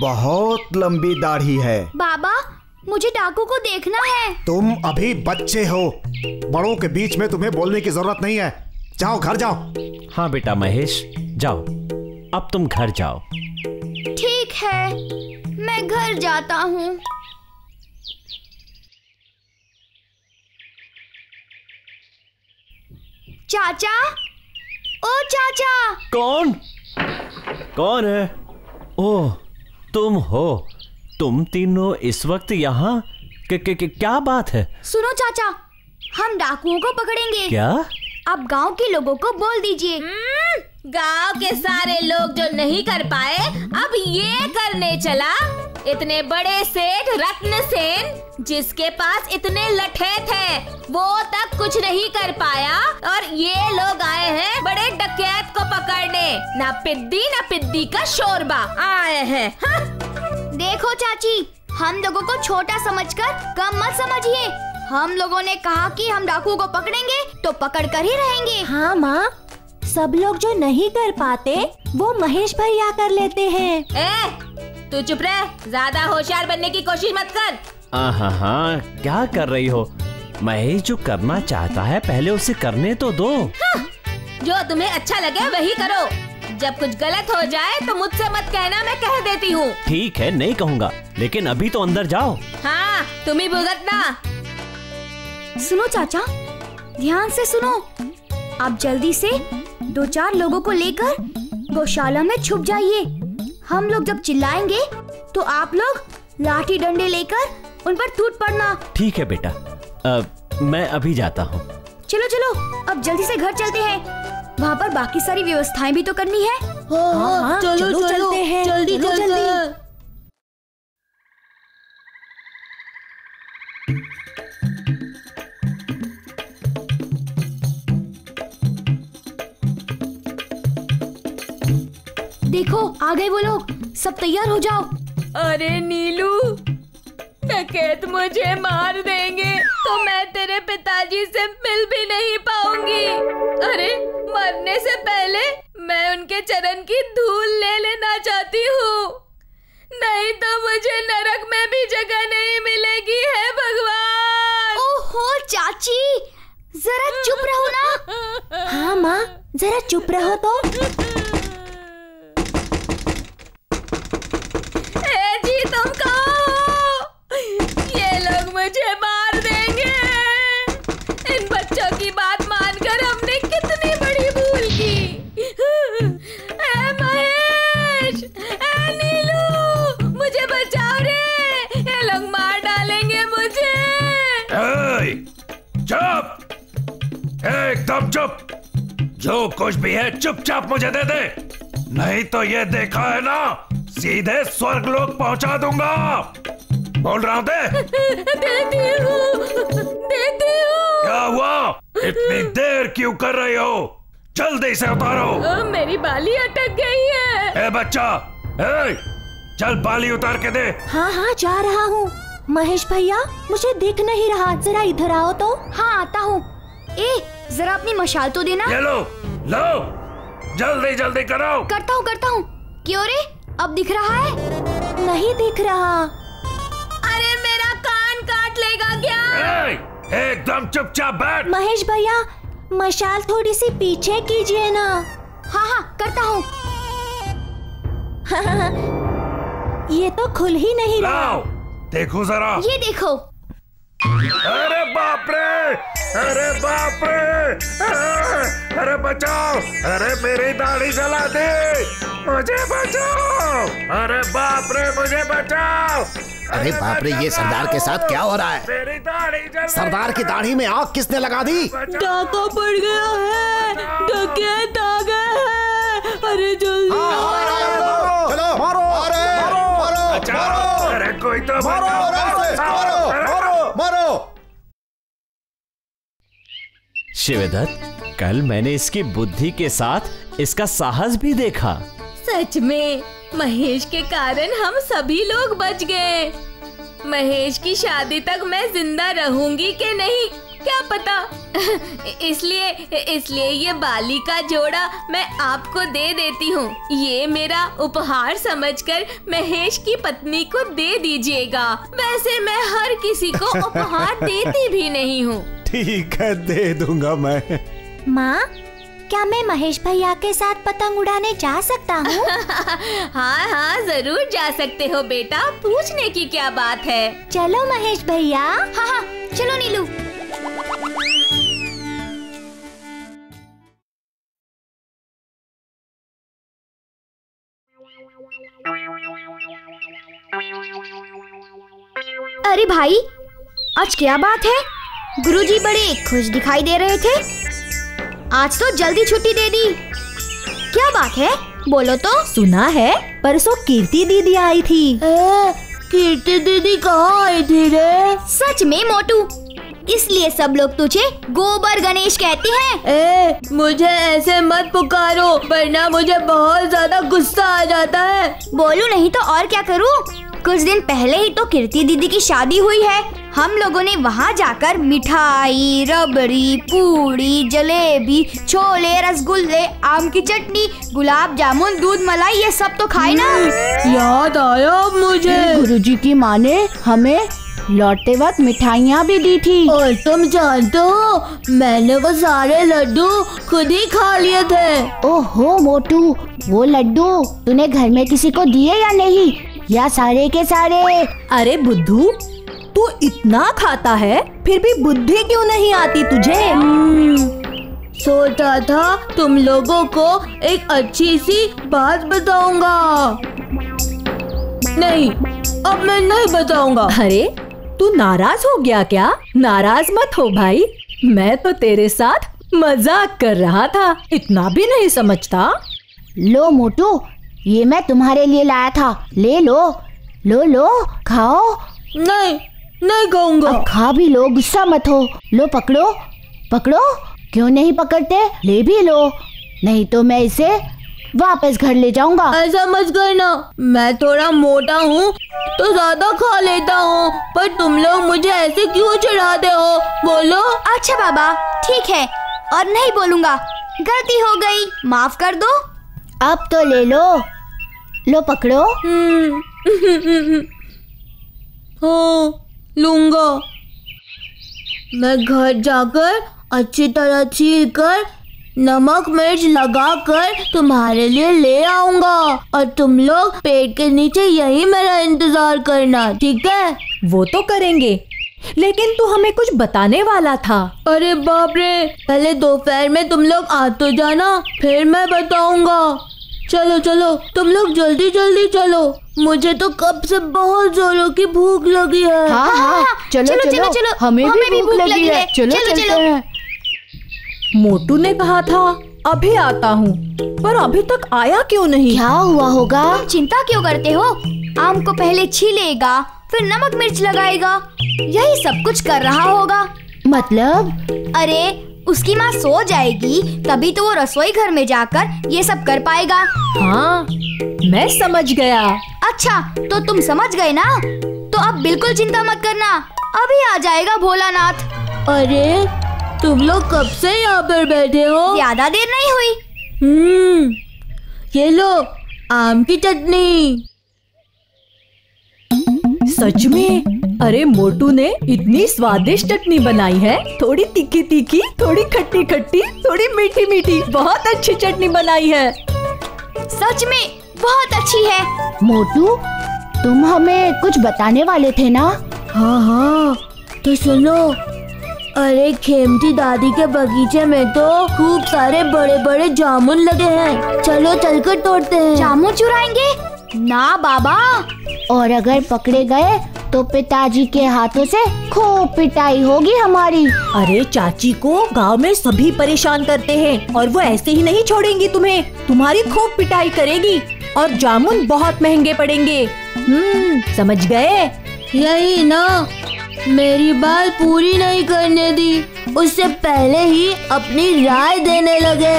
बहुत लंबी दाढ़ी है। बाबा, मुझे डाकू को देखना है। तुम अभी बच्चे हो, बड़ों के बीच में तुम्हें बोलने की जरूरत नहीं है, जाओ घर जाओ। हाँ बेटा महेश, जाओ, अब तुम घर जाओ। ठीक है, मैं घर जाता हूँ। चाचा, ओ चाचा। कौन कौन है? ओह, तुम हो। तुम तीनों इस वक्त यहाँ? क्या बात है? सुनो चाचा, हम डाकुओं को पकड़ेंगे। क्या? आप गांव के लोगों को बोल दीजिए। गांव के सारे लोग जो नहीं कर पाए अब ये करने चला। इतने बड़े सेठ रत्न सेन जिसके पास इतने लठे थे वो तक कुछ नहीं कर पाया और ये लोग आए हैं बड़े डकैत को पकड़ने। ना पिद्दी का शोरबा आए हैं। हाँ? देखो चाची, हम लोगों को छोटा समझकर कम मत समझिए। हम लोगों ने कहा कि हम डाकुओं को पकड़ेंगे तो पकड़ कर ही रहेंगे। हाँ माँ, सब लोग जो नहीं कर पाते वो महेश भैया कर लेते हैं। तू चुप रह, ज्यादा होशियार बनने की कोशिश मत कर। हाँ, क्या कर रही हो? महेश जो करना चाहता है पहले उसे करने तो दो। हाँ, जो तुम्हें अच्छा लगे वही करो। जब कुछ गलत हो जाए तो मुझसे मत कहना, मैं कह देती हूँ। ठीक है, नहीं कहूँगा, लेकिन अभी तो अंदर जाओ। हाँ, तुम ही भुगतना। सुनो चाचा, ध्यान से सुनो। आप जल्दी से दो चार लोगों को लेकर गौशाला में छुप जाइए। हम लोग जब चिल्लाएंगे तो आप लोग लाठी डंडे लेकर उन पर टूट पड़ना। ठीक है बेटा, मैं अभी जाता हूँ। चलो चलो, अब जल्दी से घर चलते हैं। वहाँ पर बाकी सारी व्यवस्थाएं भी तो करनी है। हाँ, चलो चलो चलते हैं, जल्दी जल्दी। देखो आ गए वो लोग, सब तैयार हो जाओ। अरे नीलू, डकैत मुझे मार देंगे तो मैं तेरे पिताजी से मिल भी नहीं पाऊंगी। अरे मरने से पहले मैं उनके चरण की धूल ले लेना चाहती हूँ, नहीं तो मुझे नरक में भी जगह नहीं मिलेगी। है भगवान। ओहो चाची, जरा चुप रहो ना। हाँ माँ, जरा चुप रहो तो। मुझे मार देंगे। इन बच्चों की बात मानकर हमने कितनी बड़ी भूल की। ऐ महेश, ऐ नीलू, मुझे बचाओ रे, ये लोग मार डालेंगे मुझे। ऐ चुप, एकदम चुप। जो कुछ भी है चुपचाप मुझे दे दे, नहीं तो ये देखा है ना, सीधे स्वर्गलोक पहुंचा दूंगा। बोल रहा हूँ, देती हूँ। क्या हुआ, इतनी देर क्यों कर रही हो? जल्दी से उतारो। मेरी बाली अटक गई है। ए बच्चा, ए, चल बाली उतार के दे। हाँ, जा रहा हूँ। महेश भैया, मुझे दिख नहीं रहा, जरा इधर आओ तो। हाँ आता हूँ। ए जरा अपनी मशाल तो देना। ये लो, जल्दी जल्दी करो। करता हूँ। क्यों रे, अब दिख रहा है? नहीं दिख रहा। क्या? एकदम चुपचाप बैठ। महेश भैया, मशाल थोड़ी सी पीछे कीजिए ना। हाँ, करता हूँ। हाँ, ये तो खुल ही नहीं रहा। देखो जरा, ये देखो। अरे बाप रे, अरे बाप रे, अरे बचाओ, अरे मेरी दाढ़ी जला दे, मुझे बचाओ, अरे बाप रे मुझे बचाओ। अरे बाप रे, ये सरदार के साथ क्या हो रहा है? सरदार की दाढ़ी में आग किसने लगा दी? डाका पड़ गया है, डकैत आ गए हैं। अरे जल्दी मारो। शिवदत्त, कल मैंने इसकी बुद्धि के साथ इसका साहस भी देखा। सच में महेश के कारण हम सभी लोग बच गए। महेश की शादी तक मैं जिंदा रहूंगी कि नहीं, क्या पता। इसलिए ये बाली का जोड़ा मैं आपको दे देती हूँ। ये मेरा उपहार समझकर महेश की पत्नी को दे दीजिएगा। वैसे मैं हर किसी को उपहार देती भी नहीं हूँ। ठीक है, दे दूंगा मैं। माँ, क्या मैं महेश भैया के साथ पतंग उड़ाने जा सकता हूँ? हाँ, जरूर जा सकते हो बेटा, पूछने की क्या बात है। चलो महेश भैया। हाँ, चलो नीलू। अरे भाई, आज क्या बात है? गुरुजी बड़े खुश दिखाई दे रहे थे। आज तो जल्दी छुट्टी दे दी, क्या बात है बोलो तो। सुना है परसों कीर्ति दीदी आई थी। कीर्ति दीदी कहाँ आई थी रे? सच में मोटू, इसलिए सब लोग तुझे गोबर गणेश कहते हैं। मुझे ऐसे मत पुकारो वरना मुझे बहुत ज्यादा गुस्सा आ जाता है। बोलू नहीं तो और क्या करूँ। कुछ दिन पहले ही तो कीर्ति दीदी की शादी हुई है। हम लोगों ने वहाँ जाकर मिठाई, रबड़ी, पूड़ी, जलेबी, छोले, रसगुल्ले, आम की चटनी, गुलाब जामुन, दूध मलाई, ये सब तो खाए ना। याद आया मुझे, गुरुजी की माँ ने हमें लौटते वक्त मिठाइयाँ भी दी थी। और तुम जानते हो मैंने वो सारे लड्डू खुद ही खा लिए थे। ओहो मोटू, वो लड्डू तूने घर में किसी को दिए या नहीं, या सारे के सारे? अरे बुद्धू, तू इतना खाता है फिर भी बुद्धि क्यों नहीं आती तुझे? सोचा था तुम लोगों को एक अच्छी सी बात बताऊंगा, नहीं अब मैं नहीं बताऊंगा। अरे तू नाराज हो गया क्या? नाराज मत हो भाई, मैं तो तेरे साथ मजाक कर रहा था, इतना भी नहीं समझता। लो मोटू, ये मैं तुम्हारे लिए लाया था, ले लो, लो लो खाओ। नहीं नहीं खाऊंगा। खा भी लो, गुस्सा मत हो। लो पकड़ो पकड़ो, क्यों नहीं पकड़ते, ले भी लो, नहीं तो मैं इसे वापस घर ले जाऊंगा। ऐसा मत करना, मैं थोड़ा मोटा हूँ तो ज्यादा खा लेता हूँ, पर तुम लोग मुझे ऐसे क्यों चढ़ाते हो बोलो? अच्छा बाबा ठीक है, और नहीं बोलूँगा, गलती हो गई, माफ कर दो। अब तो ले लो, लो पकड़ो। हाँ लूँगा, मैं घर जाकर अच्छी तरह छील कर नमक मिर्च लगाकर तुम्हारे लिए ले आऊंगा, और तुम लोग पेड़ के नीचे यही मेरा इंतजार करना, ठीक है? वो तो करेंगे, लेकिन तू हमें कुछ बताने वाला था। अरे बाप रे, पहले दोपहर में तुम लोग आ तो जाना, फिर मैं बताऊंगा। चलो चलो तुम लोग जल्दी जल्दी चलो, मुझे तो कब से बहुत जोरों की भूख लगी है। हाँ, हाँ, चलो, चलो, चलो, चलो, चलो, हमें भी भूख लगी है, चलो चलो। मोटू ने कहा था अभी आता हूँ, पर अभी तक आया क्यों नहीं? क्या हुआ होगा? तुम चिंता क्यों करते हो? आम को पहले छीलेगा, फिर नमक मिर्च लगाएगा, यही सब कुछ कर रहा होगा। मतलब? अरे उसकी माँ सो जाएगी तभी तो वो रसोई घर में जाकर ये सब कर पाएगा। हाँ मैं समझ गया। अच्छा तो तुम समझ गए ना, तो अब बिल्कुल चिंता मत करना, अभी आ जाएगा भोलानाथ। अरे तुम लोग कब से यहाँ पर बैठे हो? ज्यादा देर नहीं हुई। ये लो आम की चटनी। सच में? अरे मोटू ने इतनी स्वादिष्ट चटनी बनाई है, थोड़ी तीखी तीखी, थोड़ी खट्टी खट्टी, थोड़ी मीठी मीठी, बहुत अच्छी चटनी बनाई है। सच में बहुत अच्छी है। मोटू तुम हमें कुछ बताने वाले थे ना? हाँ हाँ तो सुनो, अरे खेमती दादी के बगीचे में तो खूब सारे बड़े बड़े जामुन लगे हैं, चलो चलकर तोड़ते हैं। जामुन चुराएंगे? ना बाबा, और अगर पकड़े गए तो पिताजी के हाथों से खूब पिटाई होगी हमारी। अरे चाची को गांव में सभी परेशान करते हैं, और वो ऐसे ही नहीं छोड़ेंगी तुम्हें, तुम्हारी खूब पिटाई करेगी, और जामुन बहुत महंगे पड़ेंगे। समझ गए? यही ना, मेरी बात पूरी नहीं करने दी, उससे पहले ही अपनी राय देने लगे,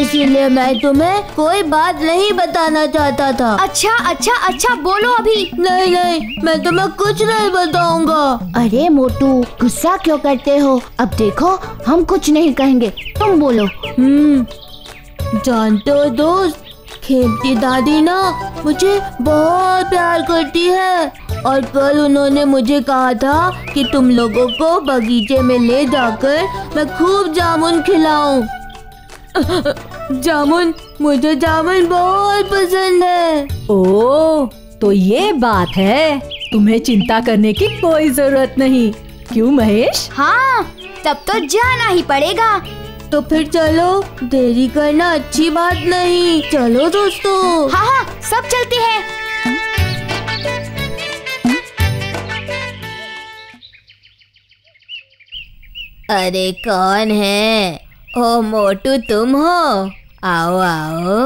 इसीलिए मैं तुम्हें कोई बात नहीं बताना चाहता था। अच्छा अच्छा अच्छा बोलो अभी। नहीं नहीं मैं तुम्हें कुछ नहीं बताऊंगा। अरे मोटू गुस्सा क्यों करते हो, अब देखो हम कुछ नहीं कहेंगे, तुम बोलो। जानते हो दोस्त, खेमती दादी ना मुझे बहुत प्यार करती है, और कल उन्होंने मुझे कहा था कि तुम लोगों को बगीचे में ले जाकर मैं खूब जामुन खिलाऊं। जामुन, मुझे जामुन बहुत पसंद है। ओह, तो ये बात है, तुम्हें चिंता करने की कोई जरूरत नहीं, क्यों महेश? हाँ तब तो जाना ही पड़ेगा। तो फिर चलो, देरी करना अच्छी बात नहीं, चलो दोस्तों। हाँ हाँ सब चलते हैं। अरे कौन है? ओ मोटू तुम हो? आओ आओ,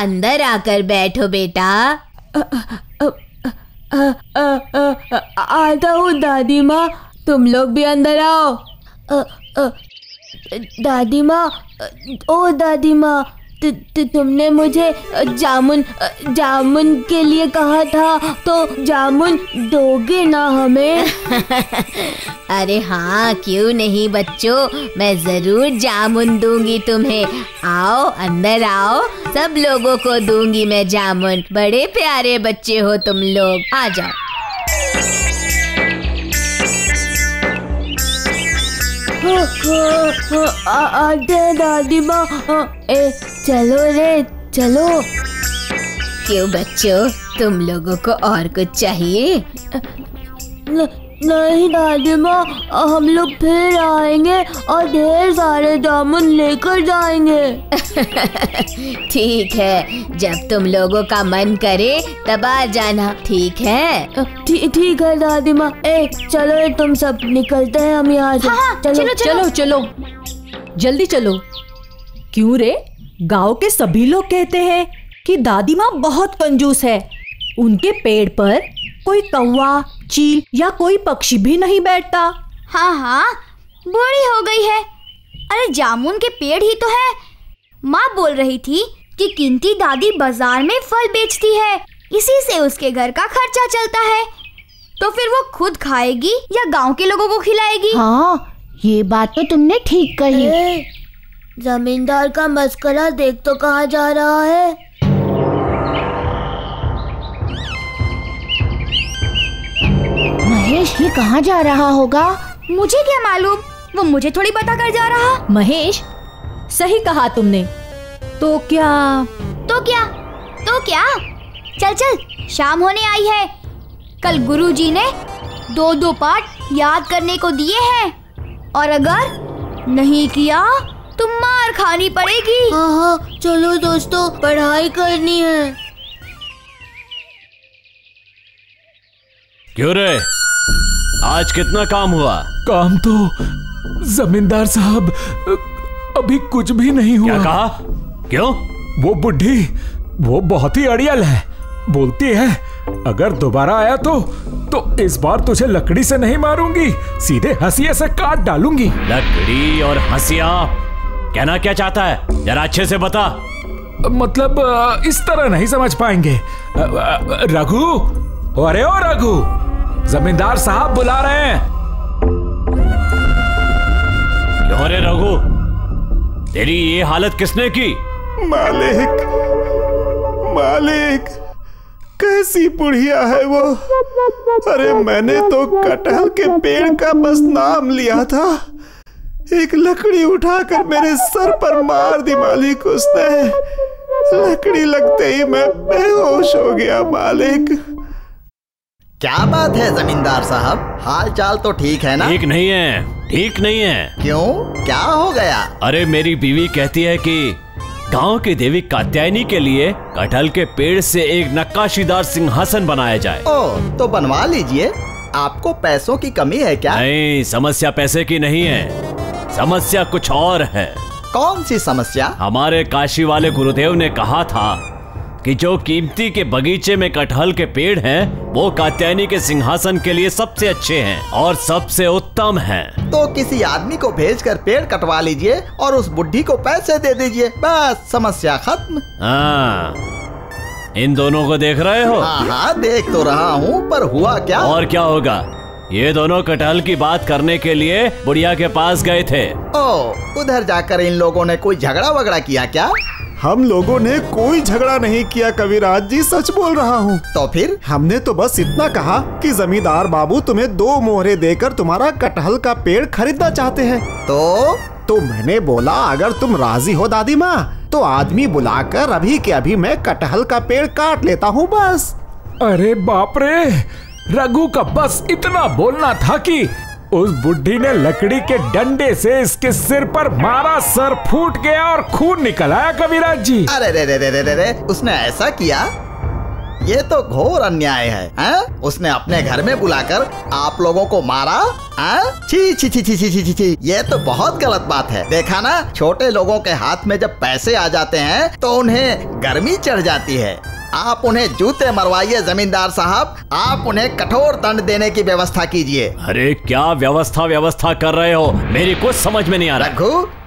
अंदर आकर बैठो बेटा। आता हूँ दादी माँ, तुम लोग भी अंदर आओ। दादी माँ, ओ दादी माँ, तुमने मुझे जामुन के लिए कहा था, तो जामुन दोगे ना हमें? अरे हाँ, क्यों नहीं बच्चों, मैं ज़रूर जामुन दूंगी तुम्हें। आओ अंदर आओ, सब लोगों को दूंगी मैं जामुन। बड़े प्यारे बच्चे हो तुम लोग, आ जाओ। आते हैं दादी माँ, चलो रे चलो। क्यों बच्चों, तुम लोगों को और कुछ चाहिए? नहीं दादी माँ, हम लोग फिर आएंगे और ढेर सारे जामुन लेकर जाएंगे। ठीक है, जब तुम लोगों का मन करे तब आ जाना, ठीक है? ठीक है दादी माँ। चलो तुम सब, निकलते हैं हम यहाँ से। हाँ, चलो चलो चलो, जल्दी चलो। क्यों रे, गांव के सभी लोग कहते हैं कि दादी माँ बहुत कंजूस है, उनके पेड़ पर कोई कौवा, चील या कोई पक्षी भी नहीं बैठता। हाँ हाँ, बूढ़ी हो गई है। अरे जामुन के पेड़ ही तो है। माँ बोल रही थी कि किंती दादी बाजार में फल बेचती है, इसी से उसके घर का खर्चा चलता है, तो फिर वो खुद खाएगी या गांव के लोगों को खिलाएगी? हाँ, ये बात तो तुमने ठीक कही। जमींदार का मस्करा देख तो कहाँ जा रहा है। महेश ये कहाँ जा रहा होगा? मुझे क्या मालूम, वो मुझे थोड़ी पता कर जा रहा। महेश सही कहा तुमने। तो क्या चल, शाम होने आई है। कल गुरुजी ने 2-2 पाठ याद करने को दिए हैं, और अगर नहीं किया तो मार खानी पड़ेगी। हाँ, चलो दोस्तों, पढ़ाई करनी है। क्यों रे, आज कितना काम हुआ? काम तो जमींदार साहब अभी कुछ भी नहीं हुआ। क्या कहा? क्यों? वो बुढ़ी, वो बहुत ही अड़ियल है, बोलती है अगर दोबारा आया तो इस बार तुझे लकड़ी से नहीं मारूंगी, सीधे हंसिया से काट डालूंगी। लकड़ी और हंसिया, कहना क्या चाहता है जरा अच्छे से बता। मतलब इस तरह नहीं समझ पाएंगे। रघु, अरे ओ रघु, जमींदार साहब बुला रहे हैं। क्यों रे रघु, तेरी ये हालत किसने की? मालिक कैसी बुढ़िया है वो। अरे मैंने तो कटहल के पेड़ का बस नाम लिया था, एक लकड़ी उठाकर मेरे सर पर मार दी मालिक उसने। लकड़ी लगते ही मैं बेहोश हो गया मालिक। क्या बात है जमींदार साहब, हाल चाल तो ठीक है ना? ठीक नहीं है। क्यों, क्या हो गया? अरे मेरी बीवी कहती है कि गांव की देवी कात्यायनी के लिए कटहल के पेड़ से एक नक्काशीदार सिंहासन बनाया जाए। ओ, तो बनवा लीजिए। आपको पैसों की कमी है क्या? नहीं, समस्या पैसे की नहीं है, समस्या कुछ और है। कौन सी समस्या? हमारे काशी वाले गुरुदेव ने कहा था कि जो कीमती के बगीचे में कटहल के पेड़ हैं, वो कात्यायनी के सिंहासन के लिए सबसे अच्छे हैं और सबसे उत्तम हैं। तो किसी आदमी को भेजकर पेड़ कटवा लीजिए और उस बुढ़ी को पैसे दे दीजिए, बस समस्या खत्म। हाँ, इन दोनों को देख रहे हो? हाँ, देख तो रहा हूँ, पर हुआ क्या? और क्या होगा, ये दोनों कटहल की बात करने के लिए बुढ़िया के पास गए थे। ओ, उधर जाकर इन लोगों ने कोई झगड़ा वगड़ा किया क्या? हम लोगों ने कोई झगड़ा नहीं किया कविराज जी, सच बोल रहा हूँ। तो फिर? हमने तो बस इतना कहा कि जमींदार बाबू तुम्हें 2 मोहरे देकर तुम्हारा कटहल का पेड़ खरीदना चाहते हैं। तो मैंने बोला अगर तुम राजी हो दादी माँ तो आदमी बुलाकर अभी के अभी मैं कटहल का पेड़ काट लेता हूँ, बस। अरे बाप रे, रघु का बस इतना बोलना था कि उस बुढ़ी ने लकड़ी के डंडे से इसके सिर पर मारा, सर फूट गया और खून निकल आया कविराज जी। अरे रे रे रे रे रे, उसने ऐसा किया? ये तो घोर अन्याय है, हैं? उसने अपने घर में बुलाकर आप लोगों को मारा, हैं? छी छी छी छी छी छी छी, ये तो बहुत गलत बात है। देखा ना, छोटे लोगों के हाथ में जब पैसे आ जाते हैं तो उन्हें गर्मी चढ़ जाती है। आप उन्हें जूते मरवाइए जमींदार साहब, आप उन्हें कठोर दंड देने की व्यवस्था कीजिए। अरे क्या व्यवस्था व्यवस्था कर रहे हो, मेरी कुछ समझ में नहीं आ रहा।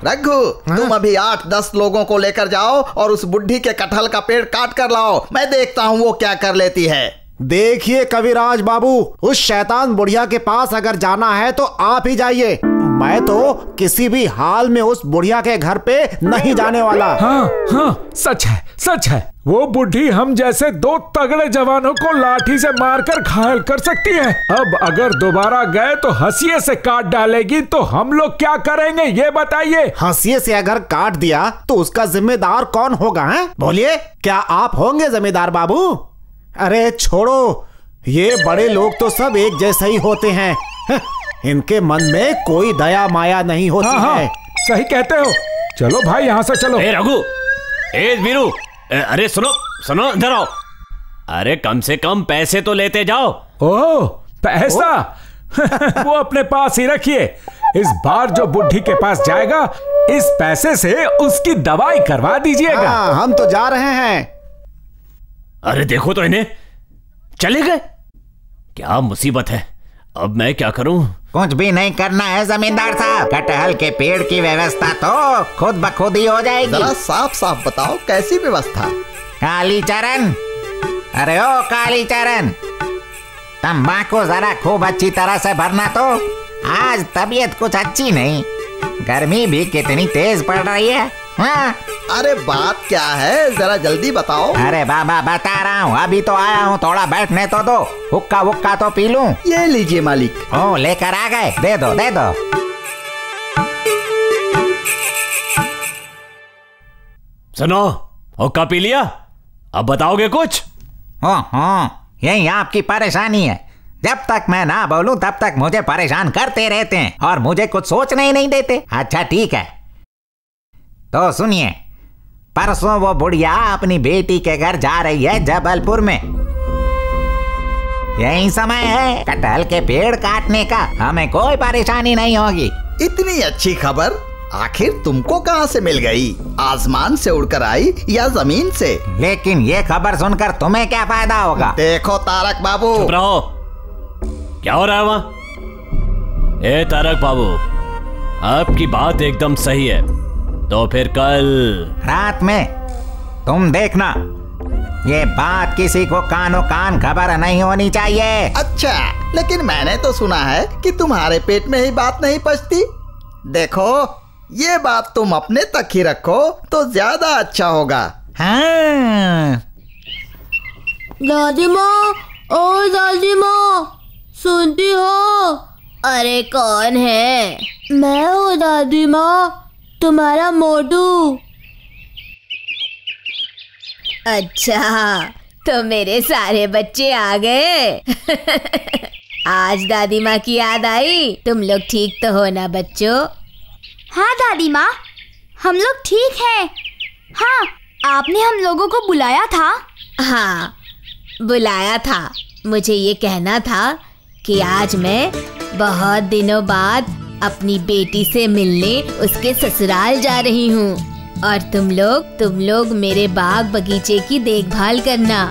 रघु तुम अभी 8-10 लोगों को लेकर जाओ और उस बुढ़ी के कटहल का पेड़ काट कर लाओ, मैं देखता हूँ वो क्या कर लेती है। देखिए कविराज बाबू, उस शैतान बुढ़िया के पास अगर जाना है तो आप ही जाइए, मैं तो किसी भी हाल में उस बुढ़िया के घर पे नहीं जाने वाला। हाँ हाँ, सच है सच है, वो बुढ़ी हम जैसे 2 तगड़े जवानों को लाठी से मारकर घायल कर सकती है। अब अगर दोबारा गए तो हंसिये से काट डालेगी, तो हम लोग क्या करेंगे ये बताइए। हंसिये से अगर काट दिया तो उसका जिम्मेदार कौन होगा, है बोलिए? क्या आप होंगे जिम्मेदार बाबू? अरे छोड़ो, ये बड़े लोग तो सब एक जैसे ही होते हैं, इनके मन में कोई दया माया नहीं होती। हाँ, हाँ, है सही कहते हो, चलो भाई यहाँ से चलो। ए रघु, ए वीरू, अरे सुनो सुनो, इधर आओ। अरे कम से कम पैसे तो लेते जाओ। ओह पैसा वो अपने पास ही रखिए, इस बार जो बुढ़ी के पास जाएगा इस पैसे से उसकी दवाई करवा दीजिएगा। हाँ, हम तो जा रहे हैं। अरे देखो तो इन्हें, चले गए, क्या मुसीबत है। अब मैं क्या करूं? कुछ भी नहीं करना है जमींदार साहब, कटहल के पेड़ की व्यवस्था तो खुद बखुद ही हो जाएगी। जरा साफ साफ बताओ कैसी व्यवस्था? कालीचरण, अरे ओ कालीचरण, तंबाकू जरा खूब अच्छी तरह से भरना, तो आज तबीयत कुछ अच्छी नहीं, गर्मी भी कितनी तेज पड़ रही है। हाँ? अरे बात क्या है, जरा जल्दी बताओ। अरे बाबा बता रहा हूँ, अभी तो आया हूँ, थोड़ा बैठने तो दो, हुक्का हुक्का तो पी लूं। ये लीजिए मालिक। ओ लेकर आ गए, दे दो दे दो। सुनो, हुक्का पी लिया, अब बताओगे कुछ? हाँ, यही आपकी परेशानी है, जब तक मैं ना बोलूँ तब तक मुझे परेशान करते रहते हैं और मुझे कुछ सोचने ही नहीं देते। अच्छा ठीक है, तो सुनिए, परसों वो बुढ़िया अपनी बेटी के घर जा रही है जबलपुर में, यही समय है कटहल के पेड़ काटने का, हमें कोई परेशानी नहीं होगी। इतनी अच्छी खबर आखिर तुमको कहाँ से मिल गई? आसमान से उड़कर आई या जमीन से? लेकिन ये खबर सुनकर तुम्हें क्या फायदा होगा? देखो तारक बाबू, चुप रहो, क्या हो रहा है वहाँ? ए तारक बाबू, आपकी बात एकदम सही है, तो फिर कल रात में तुम देखना, ये बात किसी को कानो कान खबर नहीं होनी चाहिए। अच्छा, लेकिन मैंने तो सुना है कि तुम्हारे पेट में ही बात नहीं पचती, देखो ये बात तुम अपने तक ही रखो तो ज्यादा अच्छा होगा। हाँ। दादी माँ, ओ दादी माँ, सुनती हो? अरे कौन है? मैं हूँ दादी माँ, तुम्हारा मोटू। अच्छा, तो मेरे सारे बच्चे आ गए। आज दादी माँ की याद आई, तुम लोग ठीक तो हो ना बच्चों? हाँ दादी माँ, हम लोग ठीक हैं। हाँ, आपने हम लोगों को बुलाया था? हाँ बुलाया था, मुझे ये कहना था कि आज मैं बहुत दिनों बाद अपनी बेटी से मिलने उसके ससुराल जा रही हूँ, और तुम लोग मेरे बाग बगीचे की देखभाल करना,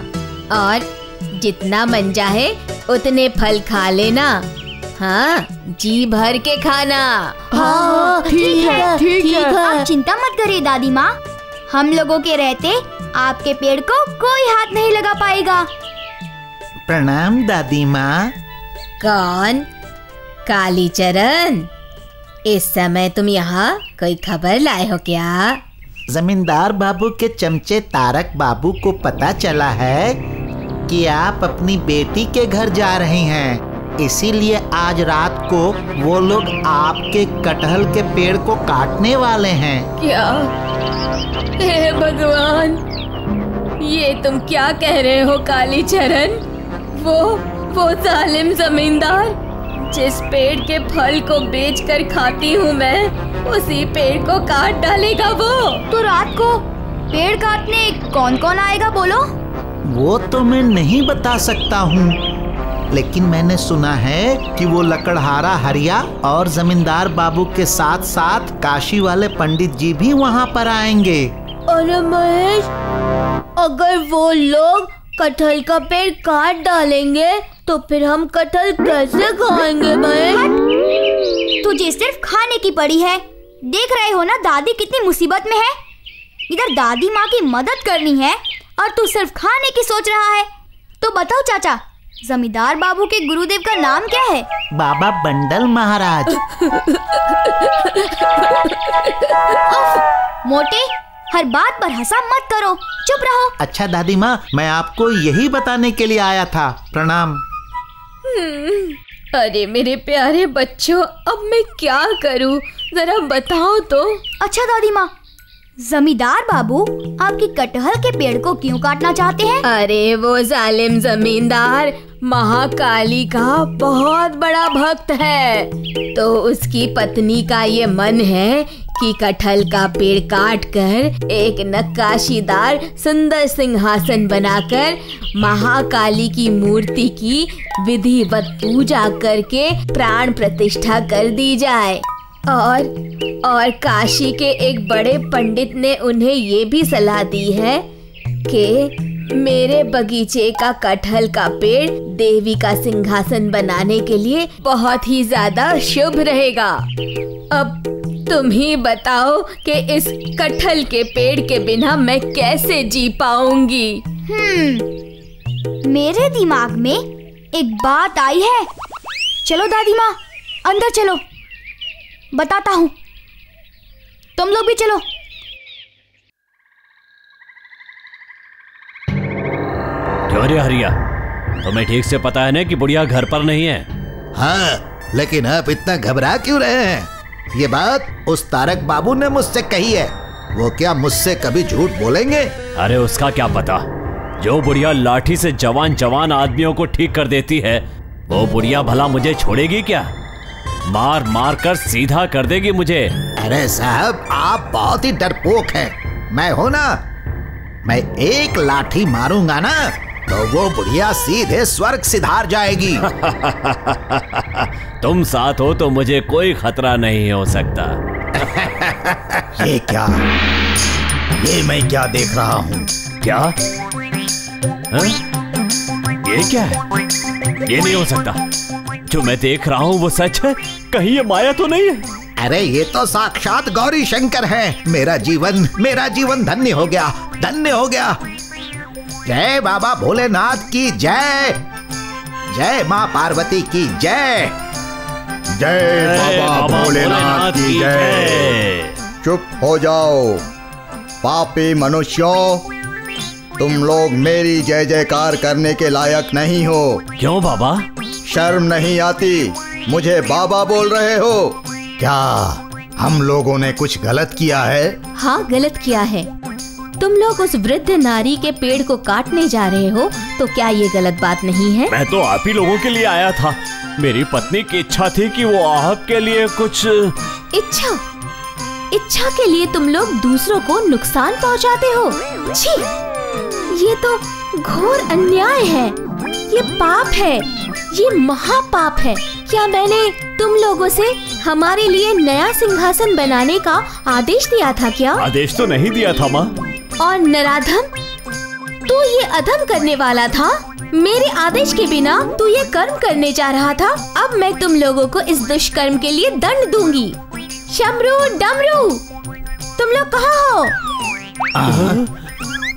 और जितना मन चाहे उतने फल खा लेना। हाँ, जी भर के खाना। हाँ ठीक है ठीक है, आप चिंता मत करिए दादी माँ, हम लोगों के रहते आपके पेड़ को कोई हाथ नहीं लगा पाएगा। प्रणाम दादी माँ। कौन? कालीचरण, इस समय तुम यहाँ कोई खबर लाए हो क्या? जमींदार बाबू के चमचे तारक बाबू को पता चला है कि आप अपनी बेटी के घर जा रहे हैं, इसीलिए आज रात को वो लोग आपके कटहल के पेड़ को काटने वाले हैं। क्या? हे भगवान, ये तुम क्या कह रहे हो कालीचरण? वो जालिम जमींदार, जिस पेड़ के फल को बेचकर खाती हूँ मैं, उसी पेड़ को काट डालेगा वो। तो रात को पेड़ काटने कौन कौन आएगा बोलो? वो तो मैं नहीं बता सकता हूँ, लेकिन मैंने सुना है कि वो लकड़हारा हरिया और जमींदार बाबू के साथ साथ काशी वाले पंडित जी भी वहाँ पर आएंगे। अरे महेश, अगर वो लोग कटहल का पेड़ काट डालेंगे तो फिर हम कटहल कैसे खाएंगे? महेश, तुझे सिर्फ खाने की पड़ी है। देख रहे हो ना दादी कितनी मुसीबत में है। इधर दादी माँ की मदद करनी है और तू सिर्फ खाने की सोच रहा है। तो बताओ चाचा, जमींदार बाबू के गुरुदेव का नाम क्या है? बाबा बंडल महाराज। मोटे, हर बात पर हंसा मत करो, चुप रहो। अच्छा दादी माँ, मैं आपको यही बताने के लिए आया था। प्रणाम। अरे मेरे प्यारे बच्चों, अब मैं क्या करूँ, जरा बताओ तो। अच्छा दादी माँ, जमींदार बाबू आपकी कटहल के पेड़ को क्यों काटना चाहते हैं? अरे वो जालिम जमींदार महाकाली का बहुत बड़ा भक्त है, तो उसकी पत्नी का ये मन है कि कटहल का पेड़ काटकर एक नक्काशीदार सुंदर सिंहासन बनाकर महाकाली की मूर्ति की विधिवत पूजा करके प्राण प्रतिष्ठा कर दी जाए। और काशी के एक बड़े पंडित ने उन्हें ये भी सलाह दी है कि मेरे बगीचे का कटहल का पेड़ देवी का सिंहासन बनाने के लिए बहुत ही ज्यादा शुभ रहेगा। अब तुम ही बताओ कि इस कटहल के पेड़ के बिना मैं कैसे जी पाऊंगी? मेरे दिमाग में एक बात आई है। चलो दादी माँ, अंदर चलो, बताता हूँ। तुम लोग भी चलो। अरे हरिया, तुम्हें ठीक से पता है ना कि बुढ़िया घर पर नहीं है? हाँ, लेकिन आप इतना घबरा क्यों रहे हैं? ये बात उस तारक बाबू ने मुझसे कही है। वो क्या मुझसे कभी झूठ बोलेंगे? अरे उसका क्या पता, जो बुढ़िया लाठी से जवान जवान आदमियों को ठीक कर देती है, वो बुढ़िया भला मुझे छोड़ेगी क्या? मार मार कर सीधा कर देगी मुझे। अरे साहब, आप बहुत ही डरपोक हैं। मैं हूँ ना, मैं एक लाठी मारूंगा ना तो वो बुढ़िया सीधे स्वर्ग सिधार जाएगी। तुम साथ हो तो मुझे कोई खतरा नहीं हो सकता। ये क्या, ये मैं क्या देख रहा हूँ? क्या हा? ये क्या है? ये नहीं हो सकता, जो मैं देख रहा हूँ वो सच है? कहीं ये माया तो नहीं है? अरे ये तो साक्षात गौरी शंकर हैं। मेरा जीवन धन्य हो गया, धन्य हो गया। जय बाबा भोलेनाथ की जय, जय माँ पार्वती की जय, जय बाबा भोलेनाथ की जय। चुप हो जाओ पापी मनुष्यों, तुम लोग मेरी जय जयकार करने के लायक नहीं हो। क्यों बाबा, शर्म नहीं आती? मुझे बाबा बोल रहे हो? क्या हम लोगों ने कुछ गलत किया है? हाँ गलत किया है। तुम लोग उस वृद्ध नारी के पेड़ को काटने जा रहे हो, तो क्या ये गलत बात नहीं है? मैं तो आप ही लोगों के लिए आया था। मेरी पत्नी की इच्छा थी कि वो आपके लिए कुछ इच्छा के लिए तुम लोग दूसरों को नुकसान पहुँचाते हो। छी, ये तो घोर अन्याय है, ये पाप है, ये महापाप है। क्या मैंने तुम लोगों से हमारे लिए नया सिंहासन बनाने का आदेश दिया था क्या? आदेश तो नहीं दिया था माँ। और नराधम, तू ये अधम करने वाला था। मेरे आदेश के बिना तू ये कर्म करने जा रहा था। अब मैं तुम लोगों को इस दुष्कर्म के लिए दंड दूंगी। शमरू डमरू, तुम लोग कहाँ हो?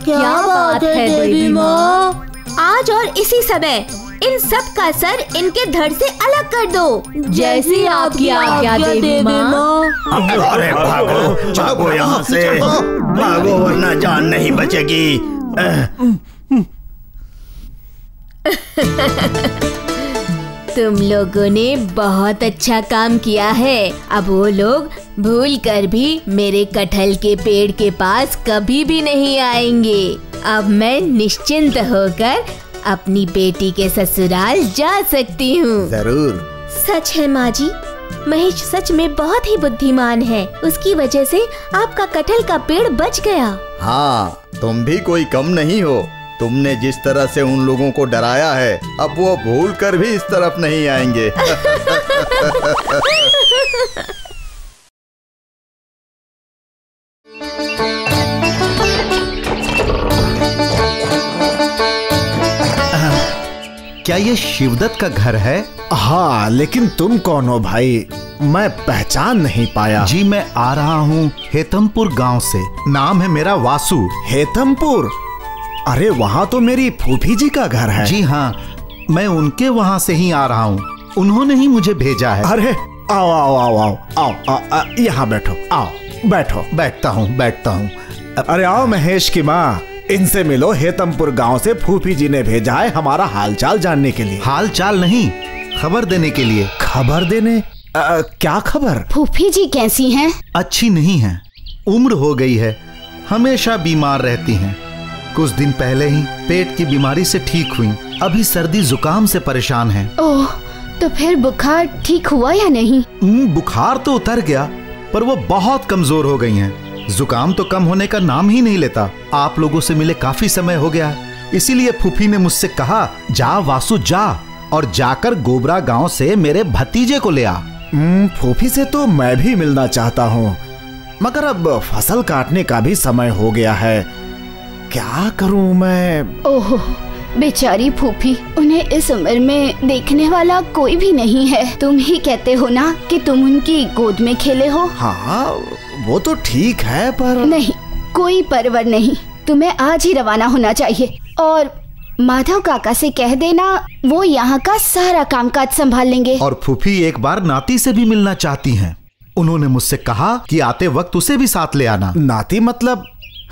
क्या बात है देवी माँ? आज और इसी समय इन सब का सर इनके धड़ से अलग कर दो, जैसी आपकी आज्ञा देवी माँ। अरे भागो, भागो यहाँ से, भागो वरना जान नहीं बचेगी। तुम लोगों ने बहुत अच्छा काम किया है। अब वो लोग भूल कर भी मेरे कटहल के पेड़ के पास कभी भी नहीं आएंगे। अब मैं निश्चिंत होकर अपनी बेटी के ससुराल जा सकती हूँ। जरूर। सच है माँ जी, महेश सच में बहुत ही बुद्धिमान है। उसकी वजह से आपका कटहल का पेड़ बच गया। हाँ, तुम भी कोई कम नहीं हो। तुमने जिस तरह से उन लोगों को डराया है, अब वो भूल कर भी इस तरफ नहीं आएंगे। क्या ये शिवदत्त का घर है? हाँ, लेकिन तुम कौन हो भाई? मैं पहचान नहीं पाया। जी, मैं आ रहा हूँ हेतमपुर गांव से। नाम है मेरा वासु। हेतमपुर? अरे वहाँ तो मेरी फूफी जी का घर है। जी हाँ, मैं उनके वहाँ से ही आ रहा हूँ। उन्होंने ही मुझे भेजा है। अरे आओ आओ आओ आओ आओ, आओ यहाँ बैठो। आओ बैठो। बैठता हूँ। अरे आओ महेश की माँ, इनसे मिलो। हेतमपुर गांव से फूफी जी ने भेजा है हमारा हालचाल जानने के लिए। हालचाल नहीं, खबर देने के लिए। खबर देने? क्या खबर? फूफी जी कैसी हैं? अच्छी नहीं हैं। उम्र हो गई है, हमेशा बीमार रहती हैं। कुछ दिन पहले ही पेट की बीमारी से ठीक हुई। अभी सर्दी जुकाम से परेशान हैं। ओह, तो फिर बुखार ठीक हुआ या नहीं? बुखार तो उतर गया, पर वो बहुत कमजोर हो गई है। जुकाम तो कम होने का नाम ही नहीं लेता। आप लोगों से मिले काफी समय हो गया, इसीलिए फूफी ने मुझसे कहा, जा वासु जा, और जाकर गोबरा गांव से मेरे भतीजे को ले आ। फूफी से तो मैं भी मिलना चाहता हूँ, मगर अब फसल काटने का भी समय हो गया है। क्या करूँ मैं? ओह बेचारी फूफी, उन्हें इस उम्र में देखने वाला कोई भी नहीं है। तुम ही कहते हो ना कि तुम उनकी गोद में खेले हो। हाँ वो तो ठीक है, पर नहीं, कोई परवर नहीं। तुम्हें आज ही रवाना होना चाहिए, और माधव काका से कह देना वो यहाँ का सारा कामकाज संभाल लेंगे। और फूफी एक बार नाती से भी मिलना चाहती हैं। उन्होंने मुझसे कहा कि आते वक्त उसे भी साथ ले आना। नाती मतलब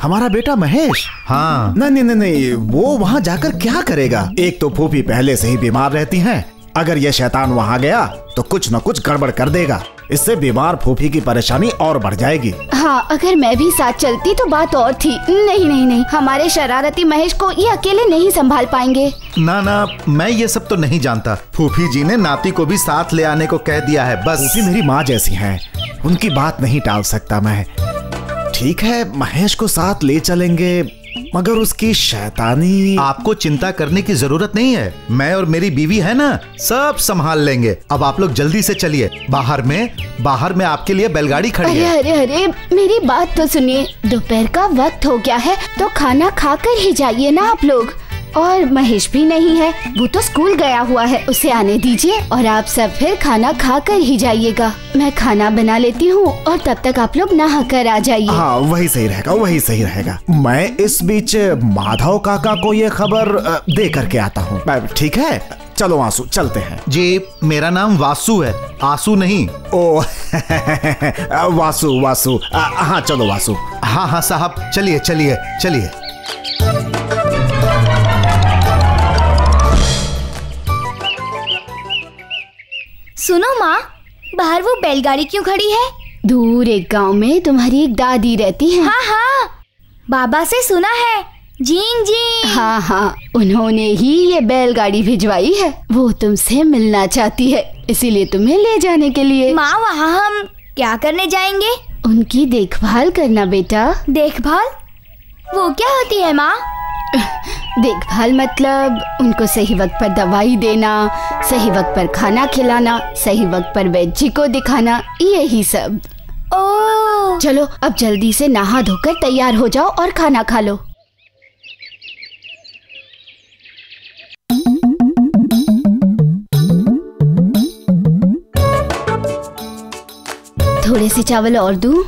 हमारा बेटा महेश? हाँ। नहीं, वो वहाँ जाकर क्या करेगा? एक तो फूफी पहले से ही बीमार रहती हैं। अगर ये शैतान वहाँ गया तो कुछ न कुछ गड़बड़ कर देगा। इससे बीमार फूफी की परेशानी और बढ़ जाएगी। हाँ, अगर मैं भी साथ चलती तो बात और थी। नहीं, हमारे शरारती महेश को ये अकेले नहीं संभाल पाएंगे। ना, मैं ये सब तो नहीं जानता। फूफी जी ने नाती को भी साथ ले आने को कह दिया है। बस फूफी मेरी माँ जैसी हैं, उनकी बात नहीं टाल सकता मैं। ठीक है, महेश को साथ ले चलेंगे, मगर उसकी शैतानी। आपको चिंता करने की जरूरत नहीं है, मैं और मेरी बीवी है ना, सब संभाल लेंगे। अब आप लोग जल्दी से चलिए, बाहर में आपके लिए बैलगाड़ी खड़ी है। अरे मेरी बात तो सुनिए, दोपहर का वक्त हो गया है तो खाना खा कर ही जाइए ना आप लोग। और महेश भी नहीं है, वो तो स्कूल गया हुआ है, उसे आने दीजिए और आप सब फिर खाना खा कर ही जाइएगा। मैं खाना बना लेती हूँ और तब तक आप लोग नहा कर आ जाइए। हाँ वही सही रहेगा। मैं इस बीच माधव काका को ये खबर दे करके आता हूँ। ठीक है, चलो आंसू, चलते हैं। जी, मेरा नाम वासु है, आंसू नहीं। ओ वासु। हाँ चलो वासु। हाँ साहब, चलिए। सुनो माँ, बाहर वो बैलगाड़ी क्यों खड़ी है? दूर एक गांव में तुम्हारी एक दादी रहती है। हाँ, बाबा से सुना है, जीन जी। हाँ, उन्होंने ही ये बैलगाड़ी भिजवाई है। वो तुमसे मिलना चाहती है, इसीलिए तुम्हें ले जाने के लिए। माँ, वहाँ हम क्या करने जाएंगे? उनकी देखभाल करना बेटा। देखभाल? वो क्या होती है माँ? देखभाल मतलब उनको सही वक्त पर दवाई देना, सही वक्त पर खाना खिलाना, सही वक्त पर वैद्य को दिखाना, यही सब। ओह, चलो अब जल्दी से नहा धोकर तैयार हो जाओ और खाना खा लो। थोड़े से चावल और दूं?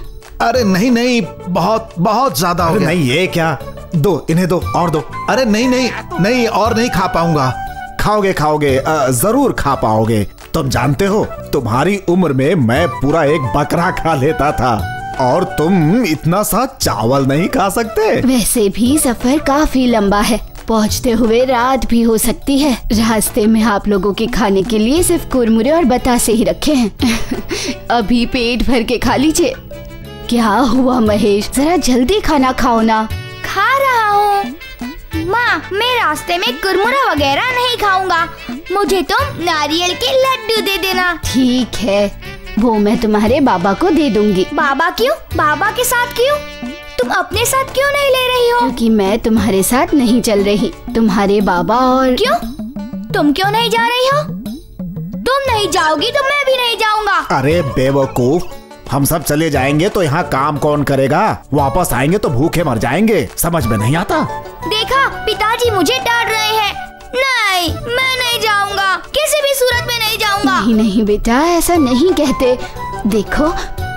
अरे नहीं, बहुत ज्यादा हो गया। नहीं, ये क्या? दो, इन्हें दो और दो। अरे नहीं, और नहीं खा पाऊंगा। खाओगे, जरूर खा पाओगे। तुम जानते हो, तुम्हारी उम्र में मैं पूरा एक बकरा खा लेता था, और तुम इतना सा चावल नहीं खा सकते। वैसे भी सफर काफी लंबा है, पहुँचते हुए रात भी हो सकती है। रास्ते में आप लोगों के खाने के लिए सिर्फ कुरमुरे और बतासे ही रखे हैं। अभी पेट भर के खा लीजिए। क्या हुआ महेश, जरा जल्दी खाना खाओ ना। खा रहा हूँ माँ, मैं रास्ते में कुरमुरा वगैरह नहीं खाऊंगा। मुझे तुम नारियल के लड्डू दे देना। ठीक है, वो मैं तुम्हारे बाबा को दे दूंगी। बाबा क्यों? बाबा के साथ क्यों? तुम अपने साथ क्यों नहीं ले रही हो? क्योंकि मैं तुम्हारे साथ नहीं चल रही। तुम्हारे बाबा और क्यों? तुम क्यों नहीं जा रही हो? तुम नहीं जाओगी तो मैं भी नहीं जाऊँगा। अरे बेवकूफ, हम सब चले जाएंगे तो यहाँ काम कौन करेगा? वापस आएंगे तो भूखे मर जाएंगे। समझ में नहीं आता? देखा, पिताजी मुझे डांट रहे हैं। नहीं, मैं नहीं जाऊँगा, किसी भी सूरत में नहीं जाऊँगा। नहीं नहीं बेटा, ऐसा नहीं कहते। देखो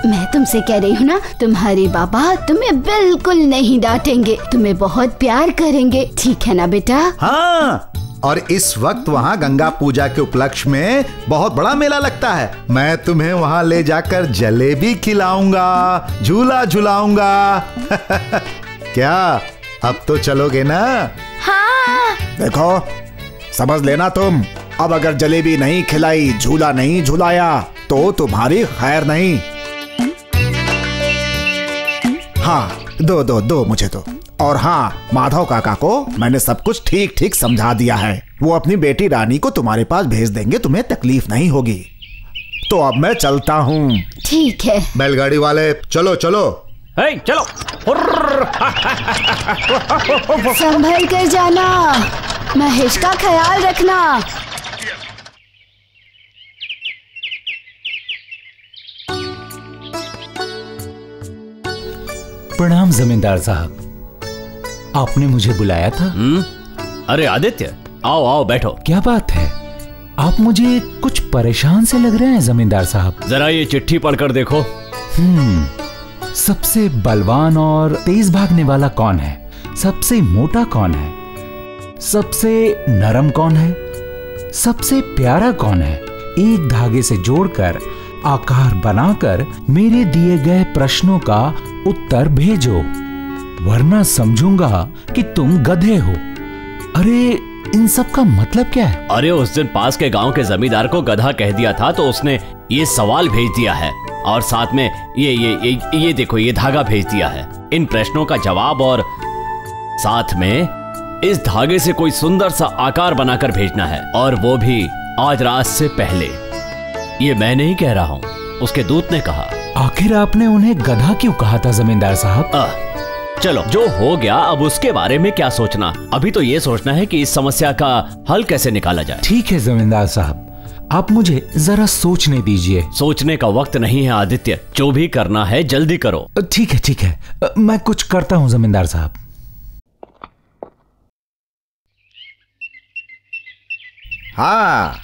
मैं तुमसे कह रही हूँ ना, तुम्हारे बाबा तुम्हें बिल्कुल नहीं डांटेंगे, तुम्हें बहुत प्यार करेंगे, ठीक है ना बेटा? हाँ, और इस वक्त वहाँ गंगा पूजा के उपलक्ष्य में बहुत बड़ा मेला लगता है। मैं तुम्हें वहाँ ले जाकर जलेबी खिलाऊंगा, झूला झूलाऊंगा। क्या अब तो चलोगे ना? हाँ। देखो समझ लेना तुम, अब अगर जलेबी नहीं खिलाई, झूला नहीं झूलाया तो तुम्हारी खैर नहीं। हाँ दो मुझे तो। और हाँ, माधव काका को मैंने सब कुछ ठीक ठीक समझा दिया है। वो अपनी बेटी रानी को तुम्हारे पास भेज देंगे, तुम्हें तकलीफ नहीं होगी। तो अब मैं चलता हूँ। ठीक है। बैलगाड़ी वाले चलो चलो। हे चलो, संभल कर जाना, महेश का ख्याल रखना। प्रणाम जमींदार साहब, आपने मुझे बुलाया था? अरे आदित्य, आओ आओ बैठो। क्या बात है, आप मुझे कुछ परेशान से लग रहे हैं जमींदार साहब। जरा ये चिट्ठी पढ़कर देखो। सबसे बलवान और तेज भागने वाला कौन है? सबसे मोटा कौन है? सबसे नरम कौन है? सबसे प्यारा कौन है? एक धागे से जोड़कर आकार बनाकर मेरे दिए गए प्रश्नों का उत्तर भेजो, वरना समझूंगा कि तुम गधे हो। अरे इन सब का मतलब क्या है? अरे उस दिन पास के गांव के जमींदार को गधा कह दिया था तो उसने ये सवाल भेज दिया है, और साथ में ये देखो ये धागा भेज दिया है। इन प्रश्नों का जवाब और साथ में इस धागे से कोई सुंदर सा आकार बनाकर भेजना है, और वो भी आज रात से पहले। ये मैं नहीं कह रहा हूँ, उसके दूत ने कहा। आखिर आपने उन्हें गधा क्यों कहा था जमींदार साहब? चलो जो हो गया, अब उसके बारे में क्या सोचना, अभी तो ये सोचना है कि इस समस्या का हल कैसे निकाला जाए। ठीक है जमींदार साहब, आप मुझे जरा सोचने दीजिए। सोचने का वक्त नहीं है आदित्य, जो भी करना है जल्दी करो। ठीक है मैं कुछ करता हूँ जमींदार साहब। हाँ,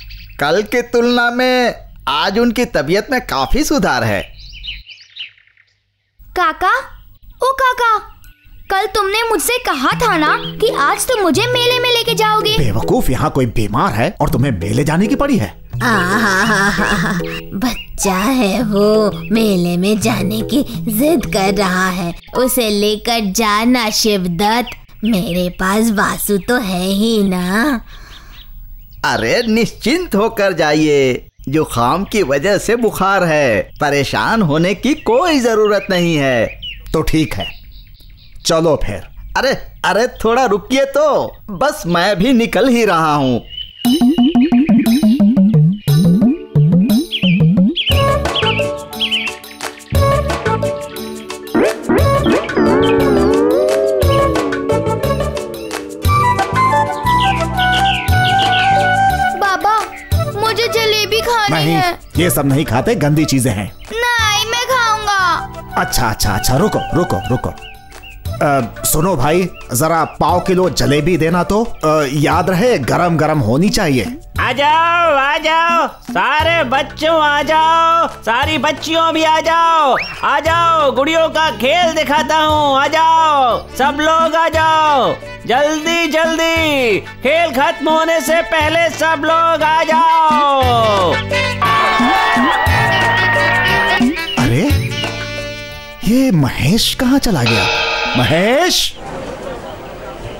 कल की तुलना में आज उनकी तबीयत में काफी सुधार है। काका, ओ काका, कल तुमने मुझसे कहा था ना कि आज तुम मुझे मेले में लेके जाओगे। बेवकूफ, यहाँ कोई बीमार है और तुम्हें मेले जाने की पड़ी है? बच्चा है वो, मेले में जाने की जिद कर रहा है, उसे लेकर जाना शिवदत्त। मेरे पास वासु तो है ही ना। अरे निश्चिंत होकर जाइए, जुकाम की वजह से बुखार है, परेशान होने की कोई जरूरत नहीं है। तो ठीक है चलो फिर। अरे थोड़ा रुकिए तो, बस मैं भी निकल ही रहा हूँ। बाबा मुझे जलेबी खानी है। ये सब नहीं खाते, गंदी चीजें हैं। नहीं, मैं खाऊंगा। अच्छा रुको। सुनो भाई, जरा पाव किलो जलेबी देना तो। याद रहे गरम गरम होनी चाहिए। आ जाओ सारे बच्चों, आ जाओ सारी बच्चियों भी, आ जाओ गुड़ियों का खेल दिखाता हूँ। आ जाओ सब लोग, आ जाओ जल्दी, खेल खत्म होने से पहले सब लोग आ जाओ। अरे ये महेश कहाँ चला गया? महेश,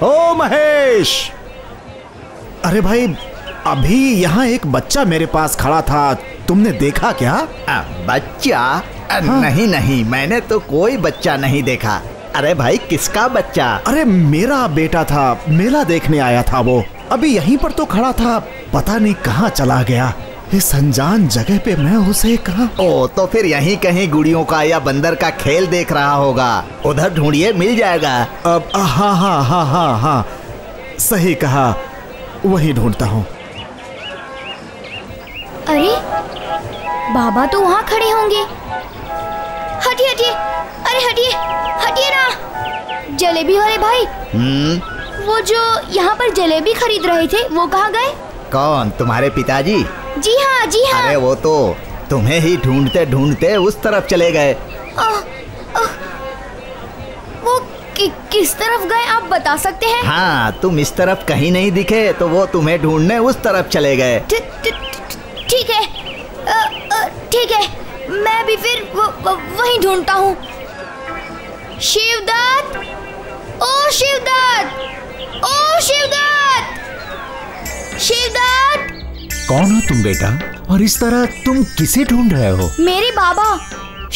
ओ महेश! अरे भाई, अभी यहाँ एक बच्चा मेरे पास खड़ा था, तुमने देखा क्या? बच्चा? हाँ। नहीं, मैंने तो कोई बच्चा नहीं देखा। अरे भाई, किसका बच्चा? अरे मेरा बेटा था, मेला देखने आया था वो, अभी यहीं पर तो खड़ा था, पता नहीं कहाँ चला गया। इस अनजान जगह पे मैं उसे कहाँ? ओ तो फिर यहीं कहीं गुड़ियों का या बंदर का खेल देख रहा होगा, उधर ढूंढिए मिल जाएगा। अब हाँ हाँ हाँ हाँ हाँ सही कहा, वहीं ढूंढता हूँ। अरे बाबा तो वहाँ खड़े होंगे, हटिए हटिए, अरे हटिए हटिए ना। जलेबी वाले भाई, वो जो यहाँ पर जलेबी खरीद रहे थे वो कहाँ गए? कौन, तुम्हारे पिताजी? जी हाँ जी हाँ। अरे वो तो तुम्हें ही ढूंढते ढूंढते उस तरफ चले गए। वो किस तरफ गए आप बता सकते हैं? हाँ, तुम इस तरफ कहीं नहीं दिखे तो वो तुम्हें ढूंढने उस तरफ चले गए। ठीक है ठीक है, मैं भी फिर वहीं ढूंढता हूँ। शिवदत्त, ओ शिवदत्त, ओ शिवदत्त, शिवदत्त। कौन हो तुम बेटा, और इस तरह तुम किसे ढूंढ रहे हो? मेरे बाबा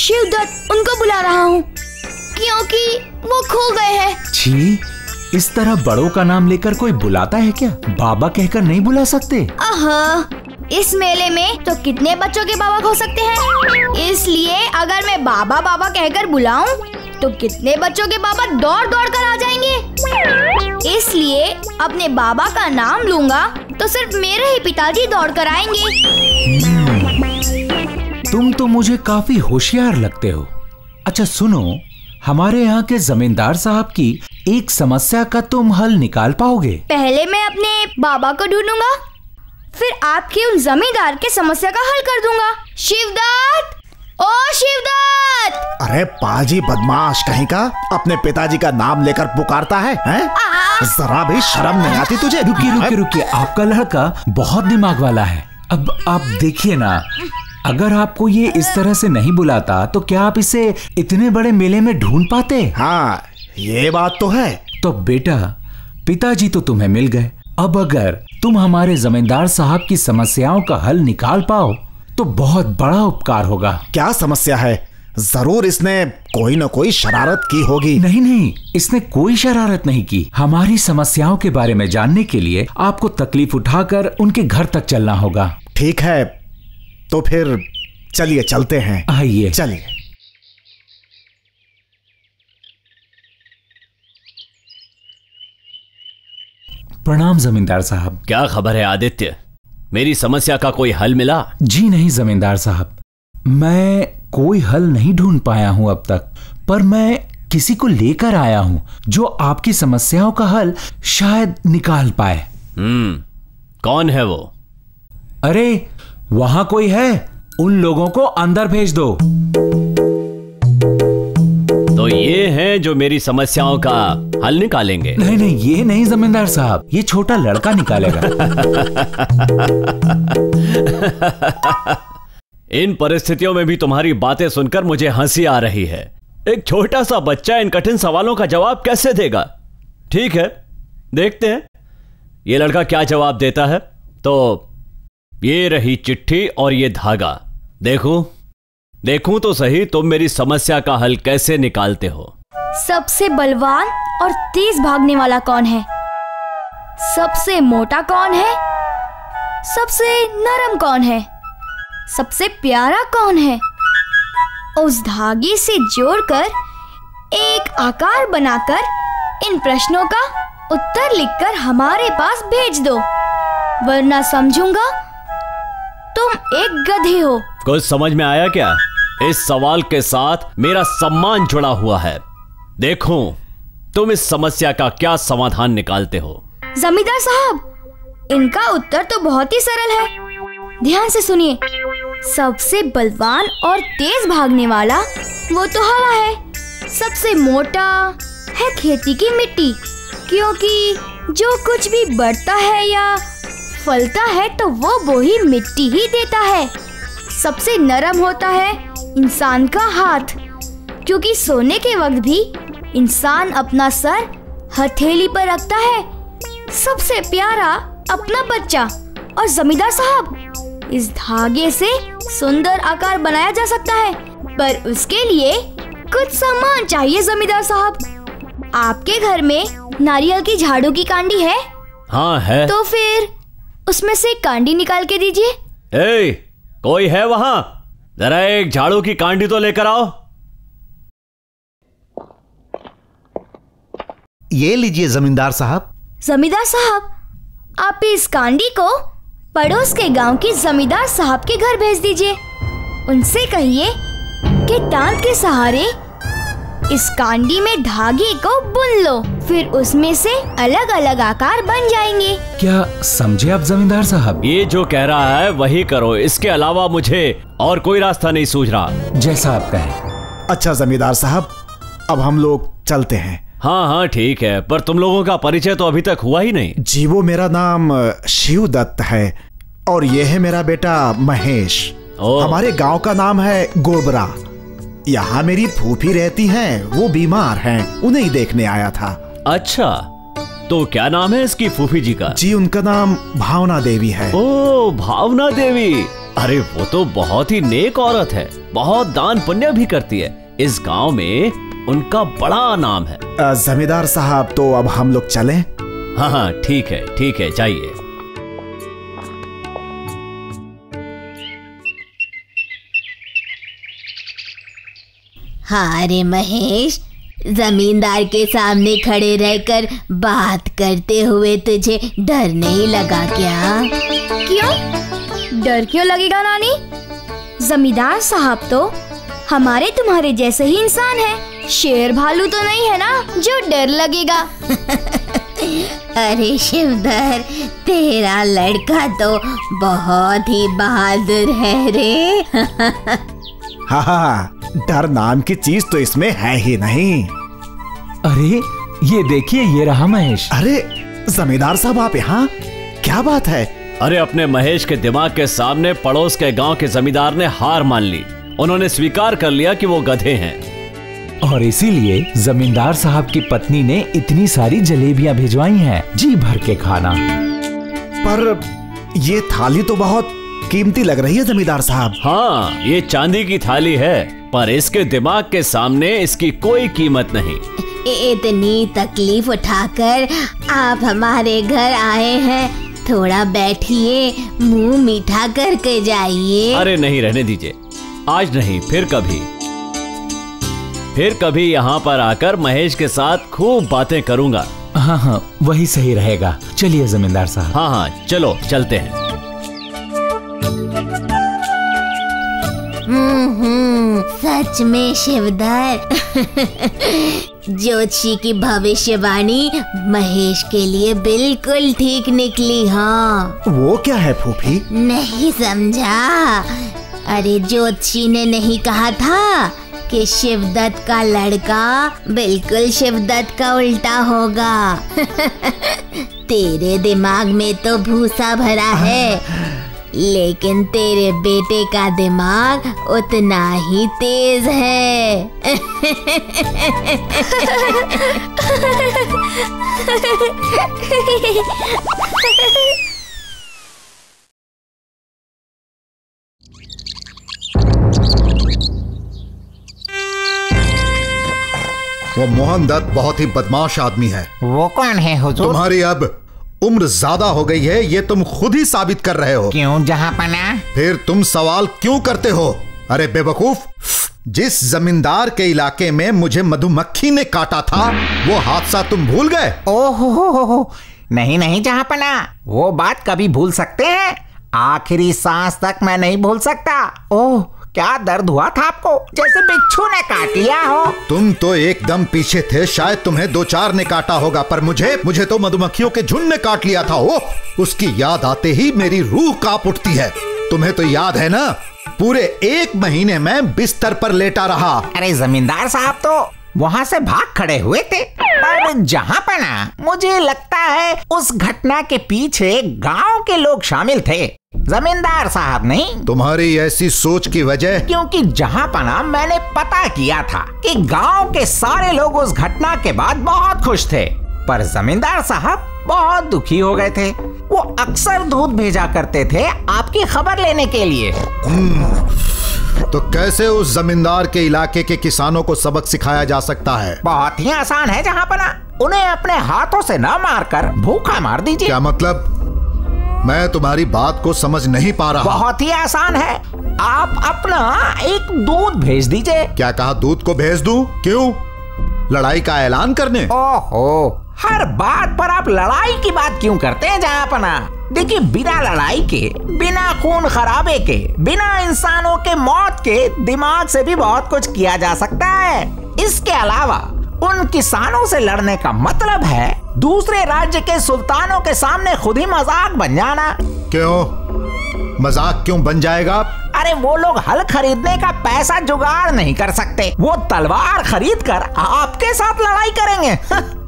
शिवदत्त, उनको बुला रहा हूँ क्योंकि वो खो गए हैं। छी, इस तरह बड़ों का नाम लेकर कोई बुलाता है क्या? बाबा कहकर नहीं बुला सकते? इस मेले में तो कितने बच्चों के बाबा हो सकते हैं, इसलिए अगर मैं बाबा बाबा कहकर बुलाऊं तो कितने बच्चों के बाबा दौड़ दौड़ कर आ जाएंगे। इसलिए अपने बाबा का नाम लूंगा तो सिर्फ मेरे ही पिताजी दौड़ कर आएंगे। तुम तो मुझे काफी होशियार लगते हो। अच्छा सुनो, हमारे यहाँ के जमींदार साहब की एक समस्या का तुम हल निकाल पाओगे? पहले मैं अपने बाबा को ढूंढूंगा, फिर आपके उन जमींदार के समस्या का हल कर दूंगा। शिवदत्त, ओ शिवदत्त। अरे पाजी बदमाश कहीं का, अपने पिताजी का नाम लेकर पुकारता है, जरा भी शर्म नहीं आती तुझे? रुकिए, आपका लड़का बहुत दिमाग वाला है। अब आप देखिए ना, अगर आपको ये इस तरह से नहीं बुलाता तो क्या आप इसे इतने बड़े मेले में ढूंढ पाते? हाँ ये बात तो है। तो बेटा, पिताजी तो तुम्हें मिल गए, अब अगर तुम हमारे जमींदार साहब की समस्याओं का हल निकाल पाओ तो बहुत बड़ा उपकार होगा। क्या समस्या है? जरूर इसने कोई न कोई शरारत की होगी। नहीं नहीं, इसने कोई शरारत नहीं की। हमारी समस्याओं के बारे में जानने के लिए आपको तकलीफ उठाकर उनके घर तक चलना होगा। ठीक है, तो फिर चलिए चलते हैं। आइए चलिए। प्रणाम जमींदार साहब। क्या खबर है आदित्य, मेरी समस्या का कोई हल मिला? जी नहीं जमींदार साहब, मैं कोई हल नहीं ढूंढ पाया हूं अब तक, पर मैं किसी को लेकर आया हूं जो आपकी समस्याओं का हल शायद निकाल पाए। कौन है वो? अरे वहां कोई है, उन लोगों को अंदर भेज दो। तो ये हैं जो मेरी समस्याओं का हल निकालेंगे? नहीं नहीं, ये नहीं जमींदार साहब, ये छोटा लड़का निकालेगा। इन परिस्थितियों में भी तुम्हारी बातें सुनकर मुझे हंसी आ रही है। एक छोटा सा बच्चा इन कठिन सवालों का जवाब कैसे देगा? ठीक है, देखते हैं ये लड़का क्या जवाब देता है। तो ये रही चिट्ठी और ये धागा, देखूं तो सही तुम मेरी समस्या का हल कैसे निकालते हो। सबसे बलवान और तेज भागने वाला कौन है? सबसे मोटा कौन है? सबसे नरम कौन है? सबसे प्यारा कौन है? उस धागे से जोड़कर एक आकार बनाकर इन प्रश्नों का उत्तर लिखकर हमारे पास भेज दो, वरना समझूंगा तुम एक गधे हो। कुछ समझ में आया क्या? इस सवाल के साथ मेरा सम्मान जुड़ा हुआ है। देखो तुम इस समस्या का क्या समाधान निकालते हो। जमींदार साहब, इनका उत्तर तो बहुत ही सरल है, ध्यान से सुनिए। सबसे बलवान और तेज भागने वाला वो तो हवा है, सबसे मोटा है खेती की मिट्टी, क्योंकि जो कुछ भी बढ़ता है या फलता है तो वो ही मिट्टी ही देता है। सबसे नरम होता है इंसान का हाथ, क्योंकि सोने के वक्त भी इंसान अपना सर हथेली पर रखता है। सबसे प्यारा अपना बच्चा। और जमींदार साहब, इस धागे से सुंदर आकार बनाया जा सकता है, पर उसके लिए कुछ सामान चाहिए। जमींदार साहब, आपके घर में नारियल की झाड़ू की कांडी है? हाँ है। तो फिर उसमें से कांडी निकाल के दीजिए। ए, कोई है वहां? जरा एक झाड़ू की कांडी तो लेकर आओ। ये लीजिए जमींदार साहब। जमींदार साहब, आप इस कांडी को पड़ोस के गांव की जमींदार साहब के घर भेज दीजिए। उनसे कहिए कि तांत के सहारे इस कांडी में धागे को बुन लो, फिर उसमें से अलग अलग आकार बन जाएंगे। क्या समझे आप जमींदार साहब? ये जो कह रहा है वही करो, इसके अलावा मुझे और कोई रास्ता नहीं सूझ रहा। जैसा आप कहें। अच्छा जमींदार साहब, अब हम लोग चलते हैं। हाँ हाँ ठीक है, पर तुम लोगों का परिचय तो अभी तक हुआ ही नहीं। जी वो मेरा नाम शिव दत्त है और ये है मेरा बेटा महेश। हमारे गाँव का नाम है गोबरा। यहाँ मेरी फूफी रहती हैं, वो बीमार हैं, उन्हें ही देखने आया था। अच्छा, तो क्या नाम है इसकी फूफी जी का? जी उनका नाम भावना देवी है। ओ भावना देवी, अरे वो तो बहुत ही नेक औरत है, बहुत दान पुण्य भी करती है। इस गांव में उनका बड़ा नाम है। जमींदार साहब, तो अब हम लोग चलें? हाँ हाँ ठीक है जाइए। हाँ अरे महेश, जमींदार के सामने खड़े रहकर बात करते हुए तुझे डर नहीं लगा क्या? क्यों? डर क्यों लगेगा नानी? जमींदार साहब तो हमारे तुम्हारे जैसे ही इंसान है, शेर भालू तो नहीं है ना जो डर लगेगा। अरे शिवधर, तेरा लड़का तो बहुत ही बहादुर है रे। हाँ डर नाम की चीज तो इसमें है ही नहीं। अरे ये देखिए, ये रहा महेश। अरे जमींदार साहब आप यहाँ, क्या बात है? अरे अपने महेश के दिमाग के सामने पड़ोस के गांव के जमींदार ने हार मान ली। उन्होंने स्वीकार कर लिया कि वो गधे हैं और इसीलिए जमींदार साहब की पत्नी ने इतनी सारी जलेबियां भिजवाई हैं, जी भर के खाना। पर ये थाली तो बहुत कीमती लग रही है जमींदार साहब। हाँ ये चांदी की थाली है, पर इसके दिमाग के सामने इसकी कोई कीमत नहीं। इतनी तकलीफ उठाकर आप हमारे घर आए हैं, थोड़ा बैठिए, मुंह मीठा करके जाइए। अरे नहीं, रहने दीजिए, आज नहीं फिर कभी यहाँ पर आकर महेश के साथ खूब बातें करूँगा। हाँ हाँ वही सही रहेगा। चलिए जमींदार साहब। हाँ हाँ चलो चलते हैं। सच में शिवधर, ज्योतिषी की भविष्यवाणी महेश के लिए बिल्कुल ठीक निकली। हाँ वो क्या है फूफी? नहीं समझा? अरे ज्योतिषी ने नहीं कहा था कि शिवदत्त का लड़का बिल्कुल शिवदत्त का उल्टा होगा। तेरे दिमाग में तो भूसा भरा है, लेकिन तेरे बेटे का दिमाग उतना ही तेज है। वो मोहन दत्त बहुत ही बदमाश आदमी है। वो कौन है हुजूर? तुम्हारी अब उम्र ज्यादा हो गई है, ये तुम खुद ही साबित कर रहे हो। क्यों जहाँपना? फिर तुम सवाल क्यों करते हो? अरे बेवकूफ, जिस जमींदार के इलाके में मुझे मधुमक्खी ने काटा था, वो हादसा तुम भूल गए? ओहो नहीं नहीं जहाँपना, वो बात कभी भूल सकते हैं? आखिरी सांस तक मैं नहीं भूल सकता। ओह क्या दर्द हुआ था आपको, जैसे बिच्छू ने काट लिया हो। तुम तो एकदम पीछे थे, शायद तुम्हें दो चार ने काटा होगा, पर मुझे तो मधुमक्खियों के झुंड ने काट लिया था। ओह उसकी याद आते ही मेरी रूह कांप उठती है। तुम्हें तो याद है ना, पूरे 1 महीने में बिस्तर पर लेटा रहा। अरे जमींदार साहब तो वहाँ से भाग खड़े हुए थे, पर जहाँ पना मुझे लगता है उस घटना के पीछे गाँव के लोग शामिल थे, जमींदार साहब नहीं। तुम्हारी ऐसी सोच की वजह? क्योंकि जहाँ पना मैंने पता किया था कि गांव के सारे लोग उस घटना के बाद बहुत खुश थे, पर जमींदार साहब बहुत दुखी हो गए थे। वो अक्सर दूध भेजा करते थे आपकी खबर लेने के लिए। तो कैसे उस जमींदार के इलाके के किसानों को सबक सिखाया जा सकता है? बहुत ही आसान है जहाँ पना, उन्हें अपने हाथों से न मार कर भूखा मार दीजिए। क्या मतलब? मैं तुम्हारी बात को समझ नहीं पा रहा। बहुत ही आसान है, आप अपना एक दूत भेज दीजिए। क्या कहा, दूत को भेज दूं? क्यों, लड़ाई का ऐलान करने? ओहो, हर बात पर आप लड़ाई की बात क्यों करते हैं जहाँ अपना? देखिए, बिना लड़ाई के, बिना खून खराबे के, बिना इंसानों के मौत के दिमाग से भी बहुत कुछ किया जा सकता है। इसके अलावा उन किसानों से लड़ने का मतलब है दूसरे राज्य के सुल्तानों के सामने खुद ही मजाक बन जाना। क्यों मजाक क्यों बन जाएगा? अरे वो लोग हल खरीदने का पैसा जुगाड़ नहीं कर सकते, वो तलवार खरीद कर आपके साथ लड़ाई करेंगे।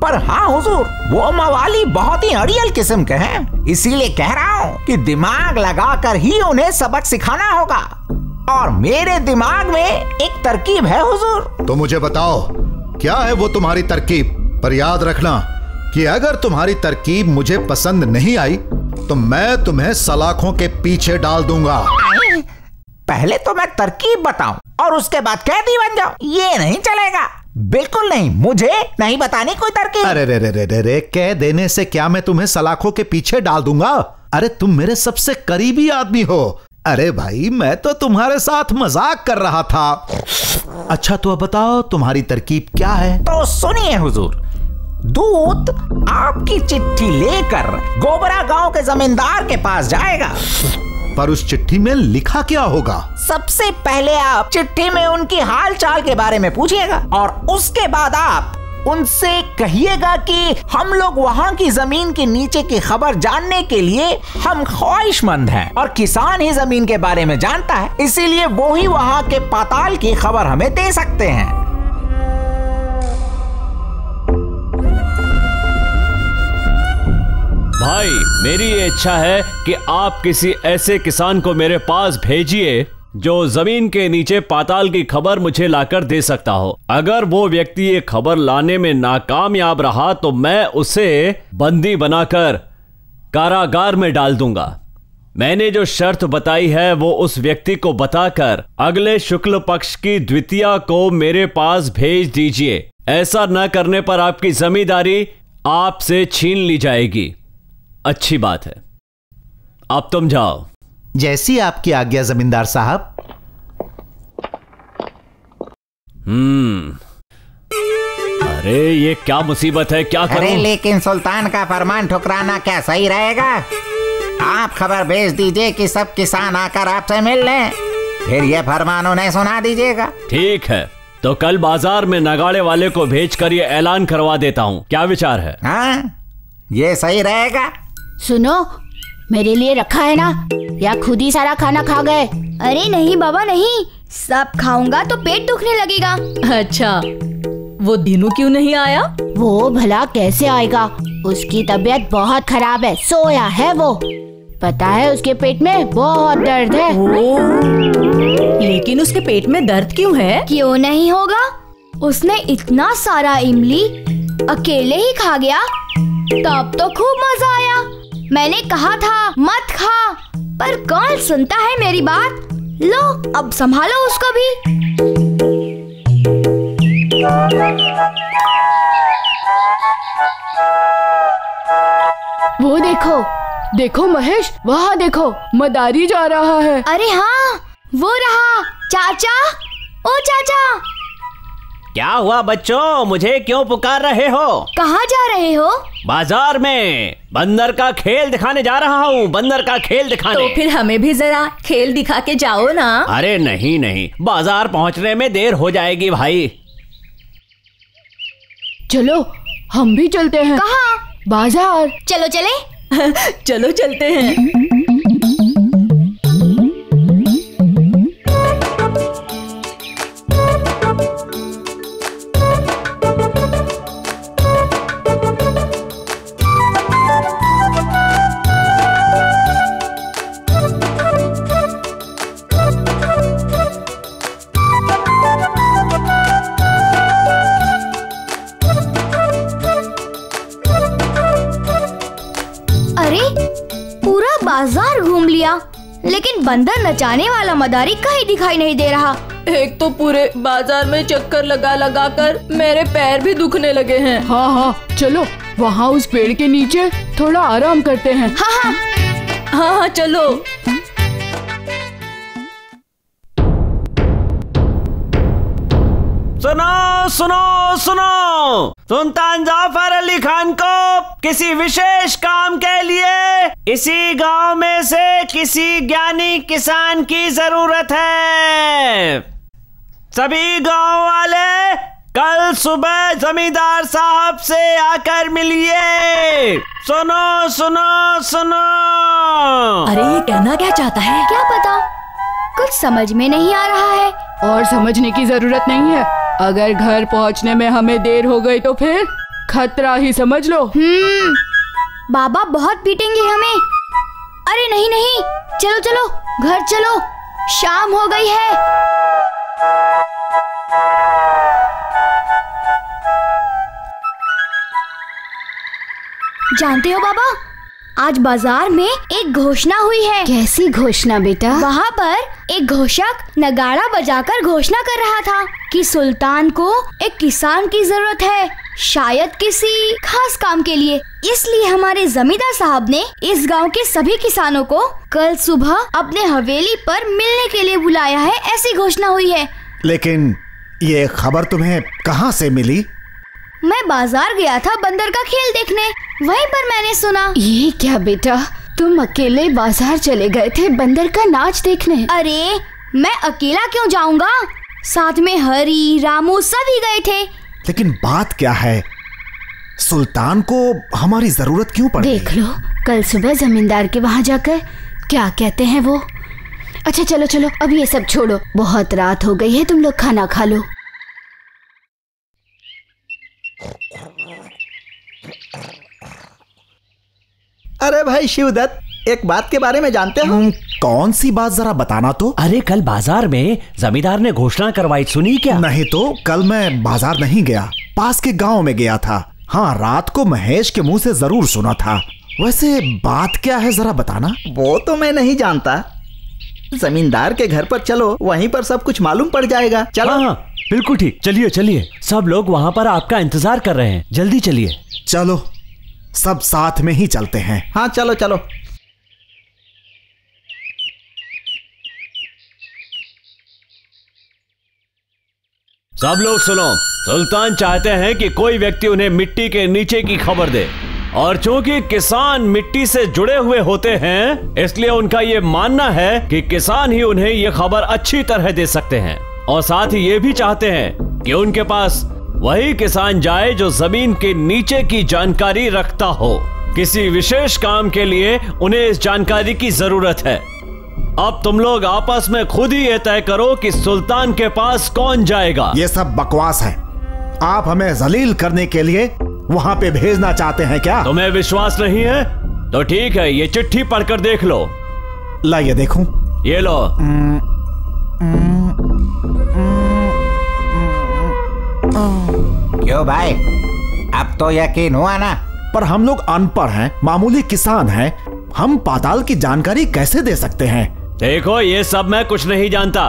पर हाँ हुजूर, वो मवाली बहुत ही अड़ियल किस्म के हैं, इसीलिए कह रहा हूँ कि दिमाग लगाकर ही उन्हें सबक सिखाना होगा। और मेरे दिमाग में एक तरकीब है हुजूर। तो मुझे बताओ क्या है वो तुम्हारी तरकीब? पर याद रखना कि अगर तुम्हारी तरकीब मुझे पसंद नहीं आई तो मैं तुम्हें सलाखों के पीछे डाल दूंगा। पहले तो मैं तरकीब बताऊं और उसके बाद कैदी बन जाओ, ये नहीं चलेगा। बिल्कुल नहीं, मुझे नहीं बतानी कोई तरकीब। अरे रे रे रे रे, कह देने से क्या मैं तुम्हें सलाखों के पीछे डाल दूंगा? अरे तुम मेरे सबसे करीबी आदमी हो। अरे भाई, मैं तो तुम्हारे साथ मजाक कर रहा था। अच्छा तो अब बताओ तुम्हारी तरकीब क्या है? तो सुनिए हुजूर, दूत आपकी चिट्ठी लेकर गोबरा गांव के जमींदार के पास जाएगा। पर उस चिट्ठी में लिखा क्या होगा? सबसे पहले आप चिट्ठी में उनकी हालचाल के बारे में पूछिएगा और उसके बाद आप उनसे कहिएगा कि हम लोग वहाँ की जमीन के नीचे की खबर जानने के लिए हम ख्वाहिशमंद हैं और किसान ही जमीन के बारे में जानता है, इसीलिए वो ही वहाँ के पाताल की खबर हमें दे सकते हैं। भाई, मेरी ये इच्छा है कि आप किसी ऐसे किसान को मेरे पास भेजिए जो जमीन के नीचे पाताल की खबर मुझे लाकर दे सकता हो। अगर वो व्यक्ति ये खबर लाने में नाकामयाब रहा तो मैं उसे बंदी बनाकर कारागार में डाल दूंगा। मैंने जो शर्त बताई है वो उस व्यक्ति को बताकर अगले शुक्ल पक्ष की द्वितीया को मेरे पास भेज दीजिए। ऐसा न करने पर आपकी जमींदारी आपसे छीन ली जाएगी। अच्छी बात है, अब तुम जाओ। जैसी आपकी आज्ञा जमींदार साहब। अरे ये क्या मुसीबत है, क्या करूं? अरे लेकिन सुल्तान का फरमान ठुकराना क्या सही रहेगा? आप खबर भेज दीजिए कि सब किसान आकर आपसे मिल लें, फिर ये फरमान उन्हें सुना दीजिएगा। ठीक है, तो कल बाजार में नगाड़े वाले को भेजकर ये ऐलान करवा देता हूँ। क्या विचार है? हाँ, ये सही रहेगा। सुनो, मेरे लिए रखा है ना, या खुद ही सारा खाना खा गए? अरे नहीं बाबा नहीं, सब खाऊंगा तो पेट दुखने लगेगा। अच्छा, वो दिनू क्यों नहीं आया? वो भला कैसे आएगा, उसकी तबीयत बहुत खराब है, सोया है वो। पता है उसके पेट में बहुत दर्द है। लेकिन उसके पेट में दर्द क्यों है? क्यों नहीं होगा, उसने इतना सारा इमली अकेले ही खा गया। तब तो खूब मजा आया, मैंने कहा था मत खा, पर कौन सुनता है मेरी बात। लो अब संभालो उसको भी। वो देखो, देखो महेश, वहाँ देखो मदारी जा रहा है। अरे हाँ, वो रहा। चाचा, ओ चाचा। क्या हुआ बच्चों, मुझे क्यों पुकार रहे हो? कहाँ जा रहे हो? बाजार में बंदर का खेल दिखाने जा रहा हूँ। बंदर का खेल दिखाने? तो फिर हमें भी जरा खेल दिखा के जाओ ना। अरे नहीं नहीं, बाजार पहुँचने में देर हो जाएगी भाई। चलो हम भी चलते हैं। कहाँ? बाजार। चलो चले। चलो चलते हैं। लेकिन बंदर नचाने वाला मदारी कहीं दिखाई नहीं दे रहा। एक तो पूरे बाजार में चक्कर लगा लगा कर मेरे पैर भी दुखने लगे हैं। हाँ हाँ, चलो वहाँ उस पेड़ के नीचे थोड़ा आराम करते हैं। हाँ हाँ, हाँ हाँ चलो। सुनो सुनो सुनो, सुल्तान जाफर अली खान को किसी विशेष काम के लिए इसी गांव में से किसी ज्ञानी किसान की जरूरत है। सभी गांव वाले कल सुबह जमींदार साहब से आकर मिलिए। सुनो सुनो सुनो। अरे ये कहना क्या चाहता है? क्या पता, कुछ समझ में नहीं आ रहा है। और समझने की जरूरत नहीं है, अगर घर पहुंचने में हमें देर हो गई तो फिर खतरा ही समझ लो। बाबा बहुत पीटेंगे हमें। अरे नहीं नहीं, चलो चलो घर चलो, शाम हो गई है। जानते हो बाबा, आज बाजार में एक घोषणा हुई है। कैसी घोषणा बेटा? वहाँ पर एक घोषक नगाड़ा बजाकर घोषणा कर रहा था कि सुल्तान को एक किसान की जरूरत है, शायद किसी खास काम के लिए। इसलिए हमारे जमींदार साहब ने इस गांव के सभी किसानों को कल सुबह अपने हवेली पर मिलने के लिए बुलाया है, ऐसी घोषणा हुई है। लेकिन ये खबर तुम्हें कहाँ से मिली? मैं बाजार गया था बंदर का खेल देखने, वहीं पर मैंने सुना। ये क्या बेटा, तुम अकेले बाजार चले गए थे बंदर का नाच देखने? अरे मैं अकेला क्यों जाऊंगा, साथ में हरी रामू सभी गए थे। लेकिन बात क्या है, सुल्तान को हमारी जरूरत क्यों पड़ी? देख लो कल सुबह जमींदार के वहाँ जाकर क्या कहते हैं वो। अच्छा चलो चलो, अब ये सब छोड़ो, बहुत रात हो गई है, तुम लोग खाना खा लो। अरे भाई शिवदत्त, एक बात के बारे में जानते हो? कौन सी बात, जरा बताना तो। अरे कल बाजार में जमींदार ने घोषणा करवाई, सुनी क्या? नहीं तो, कल मैं बाजार नहीं गया, पास के गांव में गया था। हाँ, रात को महेश के मुंह से जरूर सुना था। वैसे बात क्या है जरा बताना। वो तो मैं नहीं जानता, जमींदार के घर पर चलो, वहीं पर सब कुछ मालूम पड़ जाएगा। चलो। हाँ, बिल्कुल ठीक, चलिए चलिए, सब लोग वहाँ पर आपका इंतजार कर रहे हैं, जल्दी चलिए। चलो सब साथ में ही चलते हैं। हाँ चलो चलो। सब लोग सुनो, सुल्तान चाहते हैं कि कोई व्यक्ति उन्हें मिट्टी के नीचे की खबर दे, और चूंकि किसान मिट्टी से जुड़े हुए होते हैं, इसलिए उनका ये मानना है कि किसान ही उन्हें ये खबर अच्छी तरह दे सकते हैं। और साथ ही ये भी चाहते हैं कि उनके पास वही किसान जाए जो जमीन के नीचे की जानकारी रखता हो। किसी विशेष काम के लिए उन्हें इस जानकारी की जरूरत है। अब तुम लोग आपस में खुद ही यह तय करो कि सुल्तान के पास कौन जाएगा। ये सब बकवास है, आप हमें जलील करने के लिए वहाँ पे भेजना चाहते हैं क्या? तुम्हें विश्वास नहीं है तो ठीक है, ये चिट्ठी पढ़कर देख लो। लाइए देखूं। ये लो। क्यों भाई, अब तो यकीन हुआ ना? पर हम लोग अनपढ़ हैं, मामूली किसान हैं, हम पाताल की जानकारी कैसे दे सकते हैं? देखो ये सब मैं कुछ नहीं जानता।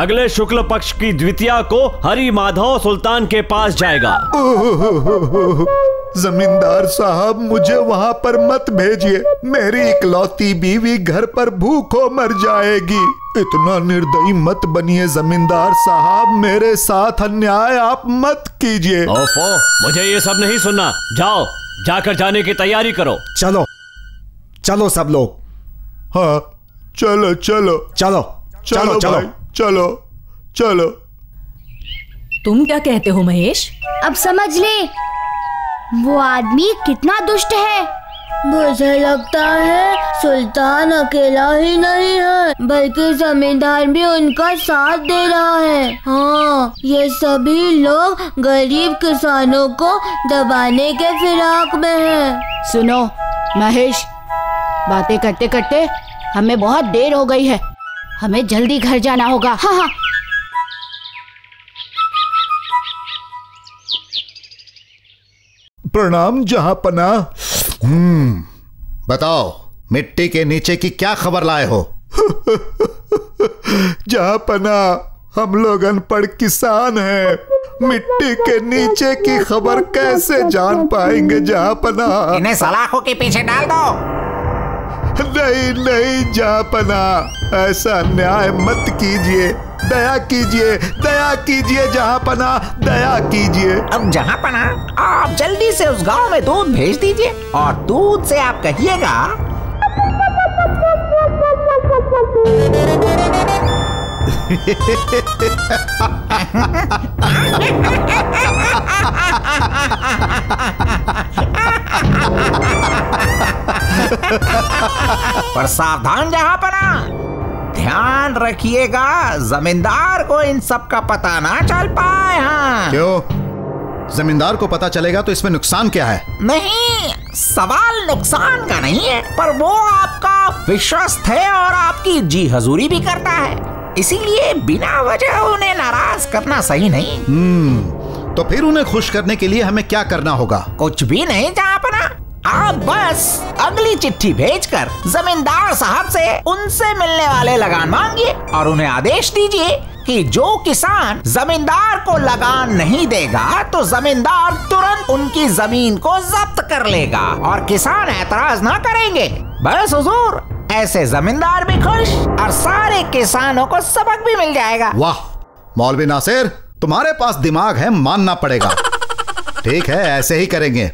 अगले शुक्ल पक्ष की द्वितीया को हरी माधव सुल्तान के पास जाएगा। जमींदार साहब, मुझे वहाँ पर मत भेजिए, मेरी इकलौती बीवी घर पर भूखों मर जाएगी। इतना निर्दयी मत बनिए जमींदार साहब, मेरे साथ अन्याय आप मत कीजिए। ओफो, मुझे ये सब नहीं सुनना, जाओ जाकर जाने की तैयारी करो। चलो चलो सब लोग। हाँ चलो चलो चलो चलो चलो चलो चलो। तुम क्या कहते हो महेश? अब समझ ले वो आदमी कितना दुष्ट है। मुझे लगता है सुल्तान अकेला ही नहीं है, बल्कि जमींदार भी उनका साथ दे रहा है। हाँ, ये सभी लोग गरीब किसानों को दबाने के फिराक में हैं। सुनो महेश, बातें करते करते हमें बहुत देर हो गई है, हमें जल्दी घर जाना होगा। हाँ हाँ। प्रणाम जहां पना। बताओ मिट्टी के नीचे की क्या खबर लाए हो? जहां पना, हम लोग अनपढ़ किसान हैं, मिट्टी के नीचे की खबर कैसे जान पाएंगे जहां पना। इन्हें सलाखों के पीछे डाल दो। नहीं नहीं जापना, ऐसा न्याय मत कीजिए, दया कीजिए, दया कीजिए जहाँपना, दया कीजिए। अब जहाँपना आप जल्दी से उस गांव में दूध भेज दीजिए और दूध से आप कहिएगा पर सावधान जहाँपना, ध्यान रखिएगा जमींदार को इन सब का पता ना चल पाए। हाँ क्यों? जमींदार को पता चलेगा तो इसमें नुकसान क्या है? नहीं, सवाल नुकसान का नहीं है, पर वो आपका विश्वस्त है और आपकी जी हजूरी भी करता है, इसीलिए बिना वजह उन्हें नाराज करना सही नहीं। तो फिर उन्हें खुश करने के लिए हमें क्या करना होगा? कुछ भी नहीं जहाँपना, आप बस अगली चिट्ठी भेजकर जमींदार साहब से उनसे मिलने वाले लगान मांगिए और उन्हें आदेश दीजिए कि जो किसान जमींदार को लगान नहीं देगा तो जमींदार तुरंत उनकी जमीन को जब्त कर लेगा और किसान ऐतराज ना करेंगे। बस हुजूर, ऐसे जमींदार भी खुश और सारे किसानों को सबक भी मिल जाएगा। वाह मौलवी नासिर, तुम्हारे पास दिमाग है, मानना पड़ेगा। ठीक है, ऐसे ही करेंगे।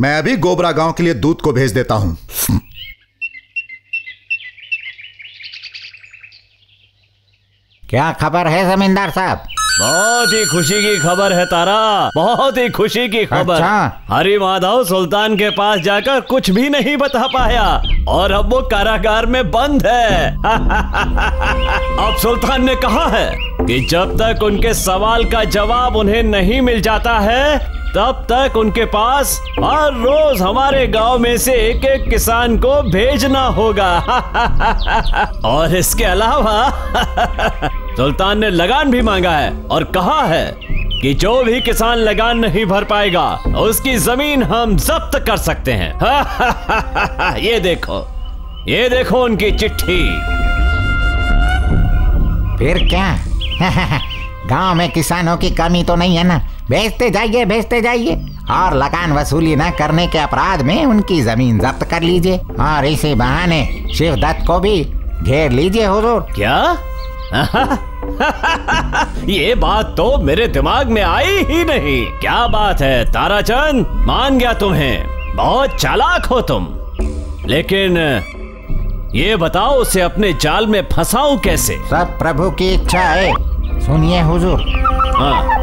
मैं अभी गोबरा गांव के लिए दूध को भेज देता हूं। क्या खबर है जमींदार साहब? बहुत ही खुशी की खबर है तारा, बहुत ही खुशी की खबर। अच्छा? हरि माधव सुल्तान के पास जाकर कुछ भी नहीं बता पाया और अब वो कारागार में बंद है। अब सुल्तान ने कहा है कि जब तक उनके सवाल का जवाब उन्हें नहीं मिल जाता है तब तक उनके पास हर रोज हमारे गांव में से एक एक किसान को भेजना होगा। और इसके अलावा सुल्तान ने लगान भी मांगा है और कहा है कि जो भी किसान लगान नहीं भर पाएगा उसकी जमीन हम जब्त कर सकते हैं। ये देखो, ये देखो उनकी चिट्ठी। फिर क्या? गांव में किसानों की कमी तो नहीं है ना? भेजते जाइए, भेजते जाइए और लगान वसूली न करने के अपराध में उनकी जमीन जब्त कर लीजिए और इसी बहाने शिव दत्त को भी घेर लीजिए हुजूर। क्या? ये बात तो मेरे दिमाग में आई ही नहीं। क्या बात है ताराचंद, मान गया तुम्हें, बहुत चालाक हो तुम। लेकिन ये बताओ उसे अपने जाल में फंसाऊं कैसे? सब प्रभु की इच्छा है। सुनिए हुजूर। हाँ।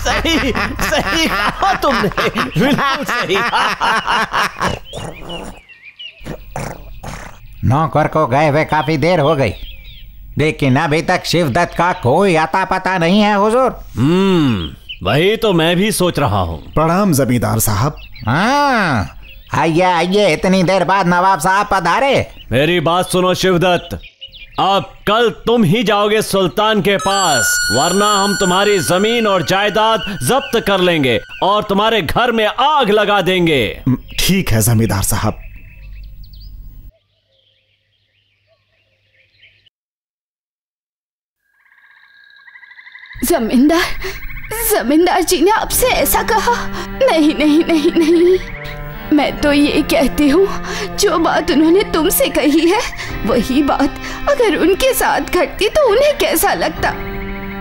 सही सही कहा तुमने, बिल्कुल सही। नौकर को गए हुए काफी देर हो गई, लेकिन अभी तक शिवदत्त का कोई आता पता नहीं है हुजूर। वही तो मैं भी सोच रहा हूँ। प्रणाम जमींदार साहब। हाँ आइए आइए, इतनी देर बाद नवाब साहब पधारे। मेरी बात सुनो शिवदत्त, अब कल तुम ही जाओगे सुल्तान के पास, वरना हम तुम्हारी जमीन और जायदाद जब्त कर लेंगे और तुम्हारे घर में आग लगा देंगे। ठीक है जमींदार साहब। जमींदार जी ने आपसे ऐसा कहा? नहीं नहीं नहीं नहीं, मैं तो ये कहती हूँ जो बात उन्होंने तुमसे कही है वही बात अगर उनके साथ घटती तो उन्हें कैसा लगता,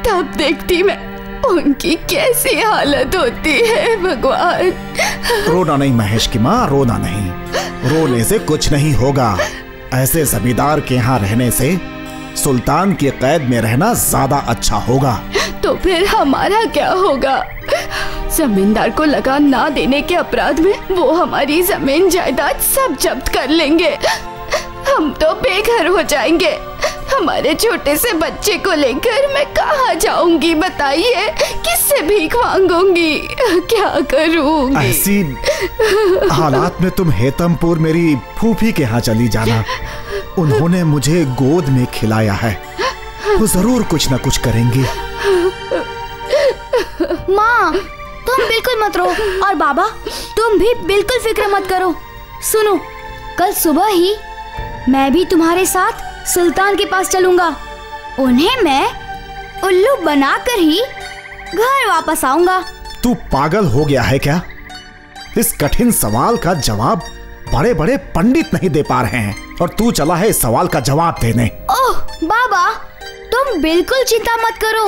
तब देखती मैं उनकी कैसी हालत होती है। भगवान। रोना नहीं महेश की माँ, रोना नहीं, रोने से कुछ नहीं होगा। ऐसे जमींदार के यहाँ रहने से सुल्तान की कैद में रहना ज्यादा अच्छा होगा। तो फिर हमारा क्या होगा? जमींदार को लगान ना देने के अपराध में वो हमारी जमीन जायदाद सब जब्त कर लेंगे, हम तो बेघर हो जाएंगे। हमारे छोटे से बच्चे को लेकर मैं कहाँ जाऊंगी बताइए? किससे भीख मांगूंगी? क्या करूंगी? ऐसी हालात में तुम हेतमपुर मेरी फूफी के यहाँ चली जाना, उन्होंने मुझे गोद में खिलाया है, वो जरूर कुछ ना कुछ करेंगी। माँ तुम बिल्कुल मत रो और बाबा तुम भी बिल्कुल फिक्र मत करो। सुनो, कल सुबह ही मैं भी तुम्हारे साथ सुल्तान के पास चलूंगा, उन्हें मैं उल्लू बनाकर ही घर वापस आऊंगा। तू पागल हो गया है क्या? इस कठिन सवाल का जवाब बड़े बड़े पंडित नहीं दे पा रहे हैं और तू चला है इस सवाल का जवाब देने। ओह बाबा, तुम बिल्कुल चिंता मत करो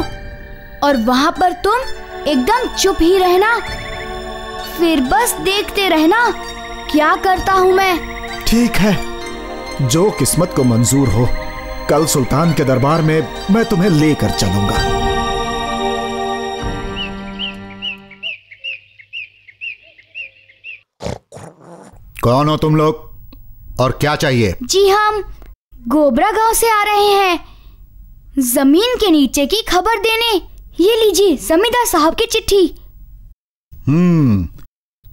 और वहाँ पर तुम एकदम चुप ही रहना, फिर बस देखते रहना क्या करता हूँ मैं। ठीक है, जो किस्मत को मंजूर हो। कल सुल्तान के दरबार में मैं तुम्हें लेकर चलूंगा। कौन हो तुम लोग और क्या चाहिए? जी हम गोबरा गांव से आ रहे हैं, जमीन के नीचे की खबर देने। ये लीजिए जमींदार साहब की चिट्ठी।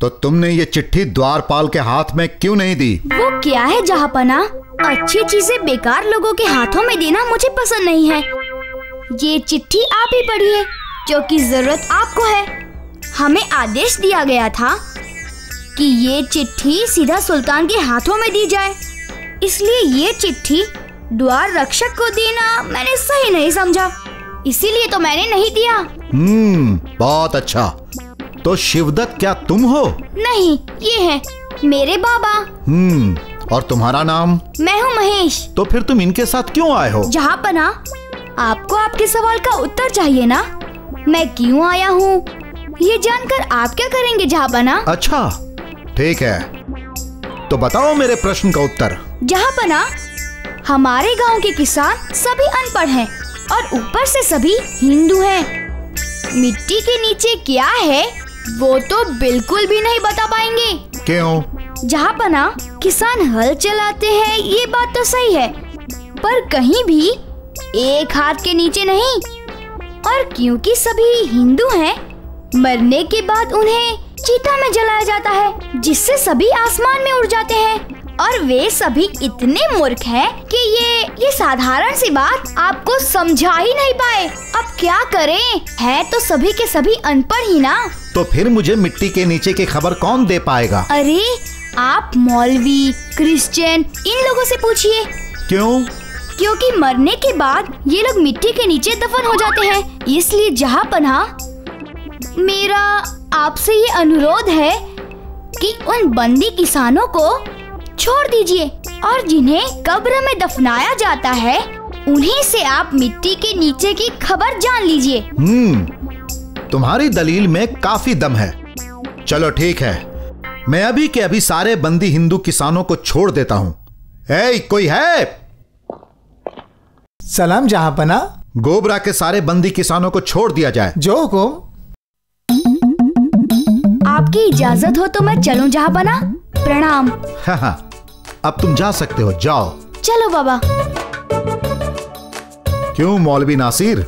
तो तुमने ये चिट्ठी द्वारपाल के हाथ में क्यों नहीं दी? वो क्या है जहाँपना, अच्छी चीजें बेकार लोगों के हाथों में देना मुझे पसंद नहीं है। ये चिट्ठी आप ही पढ़िए, क्योंकि जरूरत आपको है। हमें आदेश दिया गया था कि ये चिट्ठी सीधा सुल्तान के हाथों में दी जाए, इसलिए ये चिट्ठी द्वार रक्षक को देना मैंने सही नहीं समझा, इसीलिए तो मैंने नहीं दिया। बहुत अच्छा। तो शिवदत्त क्या तुम हो? नहीं, ये है मेरे बाबा। और तुम्हारा नाम? मैं हूँ महेश। तो फिर तुम इनके साथ क्यों आए हो? जहाँ पना, आपको आपके सवाल का उत्तर चाहिए ना, मैं क्यों आया हूँ ये जानकर आप क्या करेंगे जहाँ पना? अच्छा ठीक है, तो बताओ मेरे प्रश्न का उत्तर। जहाँ पना, हमारे गांव के किसान सभी अनपढ़ हैं और ऊपर से सभी हिंदू हैं। मिट्टी के नीचे क्या है वो तो बिल्कुल भी नहीं बता पाएंगे। क्यों? जहाँ पना, किसान हल चलाते हैं ये बात तो सही है, पर कहीं भी एक हाथ के नीचे नहीं, और क्योंकि सभी हिंदू हैं, मरने के बाद उन्हें चीता में जलाया जाता है, जिससे सभी आसमान में उड़ जाते हैं, और वे सभी इतने मूर्ख हैं कि ये साधारण सी बात आपको समझा ही नहीं पाए। अब क्या करें, है तो सभी के सभी अनपढ़ ही ना। तो फिर मुझे मिट्टी के नीचे की खबर कौन दे पाएगा? अरे आप मौलवी, क्रिश्चियन, इन लोगों से पूछिए। क्यों? क्योंकि मरने के बाद ये लोग मिट्टी के नीचे दफन हो जाते हैं। इसलिए जहाँ पनाह, मेरा आपसे ये अनुरोध है कि उन बंदी किसानों को छोड़ दीजिए और जिन्हें कब्र में दफनाया जाता है उन्हीं से आप मिट्टी के नीचे की खबर जान लीजिए। तुम्हारी दलील में काफी दम है। चलो ठीक है, मैं अभी के अभी सारे बंदी हिंदू किसानों को छोड़ देता हूँ। ऐ कोई है? सलाम जहाँ पना। गोबरा के सारे बंदी किसानों को छोड़ दिया जाए। जो हुकुम। आपकी इजाजत हो तो मैं चलूं जहाँ पना? प्रणाम। हाँ, अब तुम जा सकते हो, जाओ। चलो बाबा। क्यों मौलवी नासिर,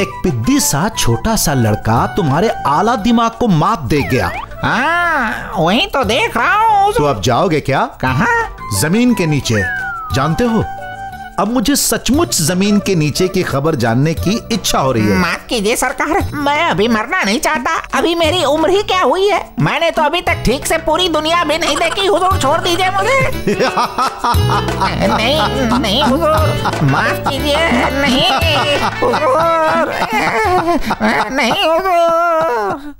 एक पिद्दी सा छोटा सा लड़का तुम्हारे आला दिमाग को मात दे गया। वही तो देख रहा हूँ। तो अब जाओगे क्या? कहाँ? जमीन के नीचे। जानते हो, अब मुझे सचमुच जमीन के नीचे की खबर जानने की इच्छा हो रही है। माफ कीजिए सरकार, मैं अभी मरना नहीं चाहता। अभी मेरी उम्र ही क्या हुई है, मैंने तो अभी तक ठीक से पूरी दुनिया भी नहीं देखी। हुजूर छोड़ दीजिए मुझे। नहीं नहीं हुजूर, माफ कीजिए। नहीं हुजूर, नहीं हुजूर।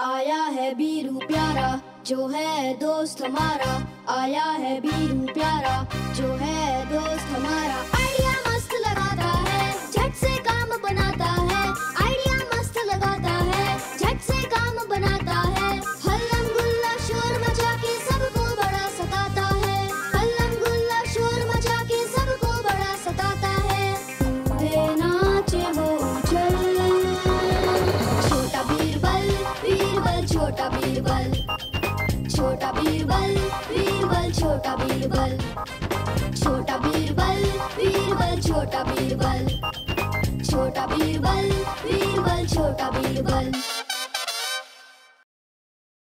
आया है बीरू प्यारा जो है दोस्त हमारा, आया है बीरू प्यारा जो है दोस्त हमारा। आइडिया मस्त लगाता है, झट से काम बनाता है। आइडिया मस्त लगाता है, झट से काम बनाता है। हल्लम गुल्ला शोर मचा के सबको बड़ा सताता है। हल्लम गुल्ला शोर मचा के सबको बड़ा सताता है। वे नाचे वो चल, छोटा बीरबल, बीरबल छोटा बीरबल, छोटा बीरबल, बीरबल छोटा बीरबल, छोटा बीरबल, बीरबल छोटा बीरबल, छोटा बीरबल, बीरबल छोटा बीरबल।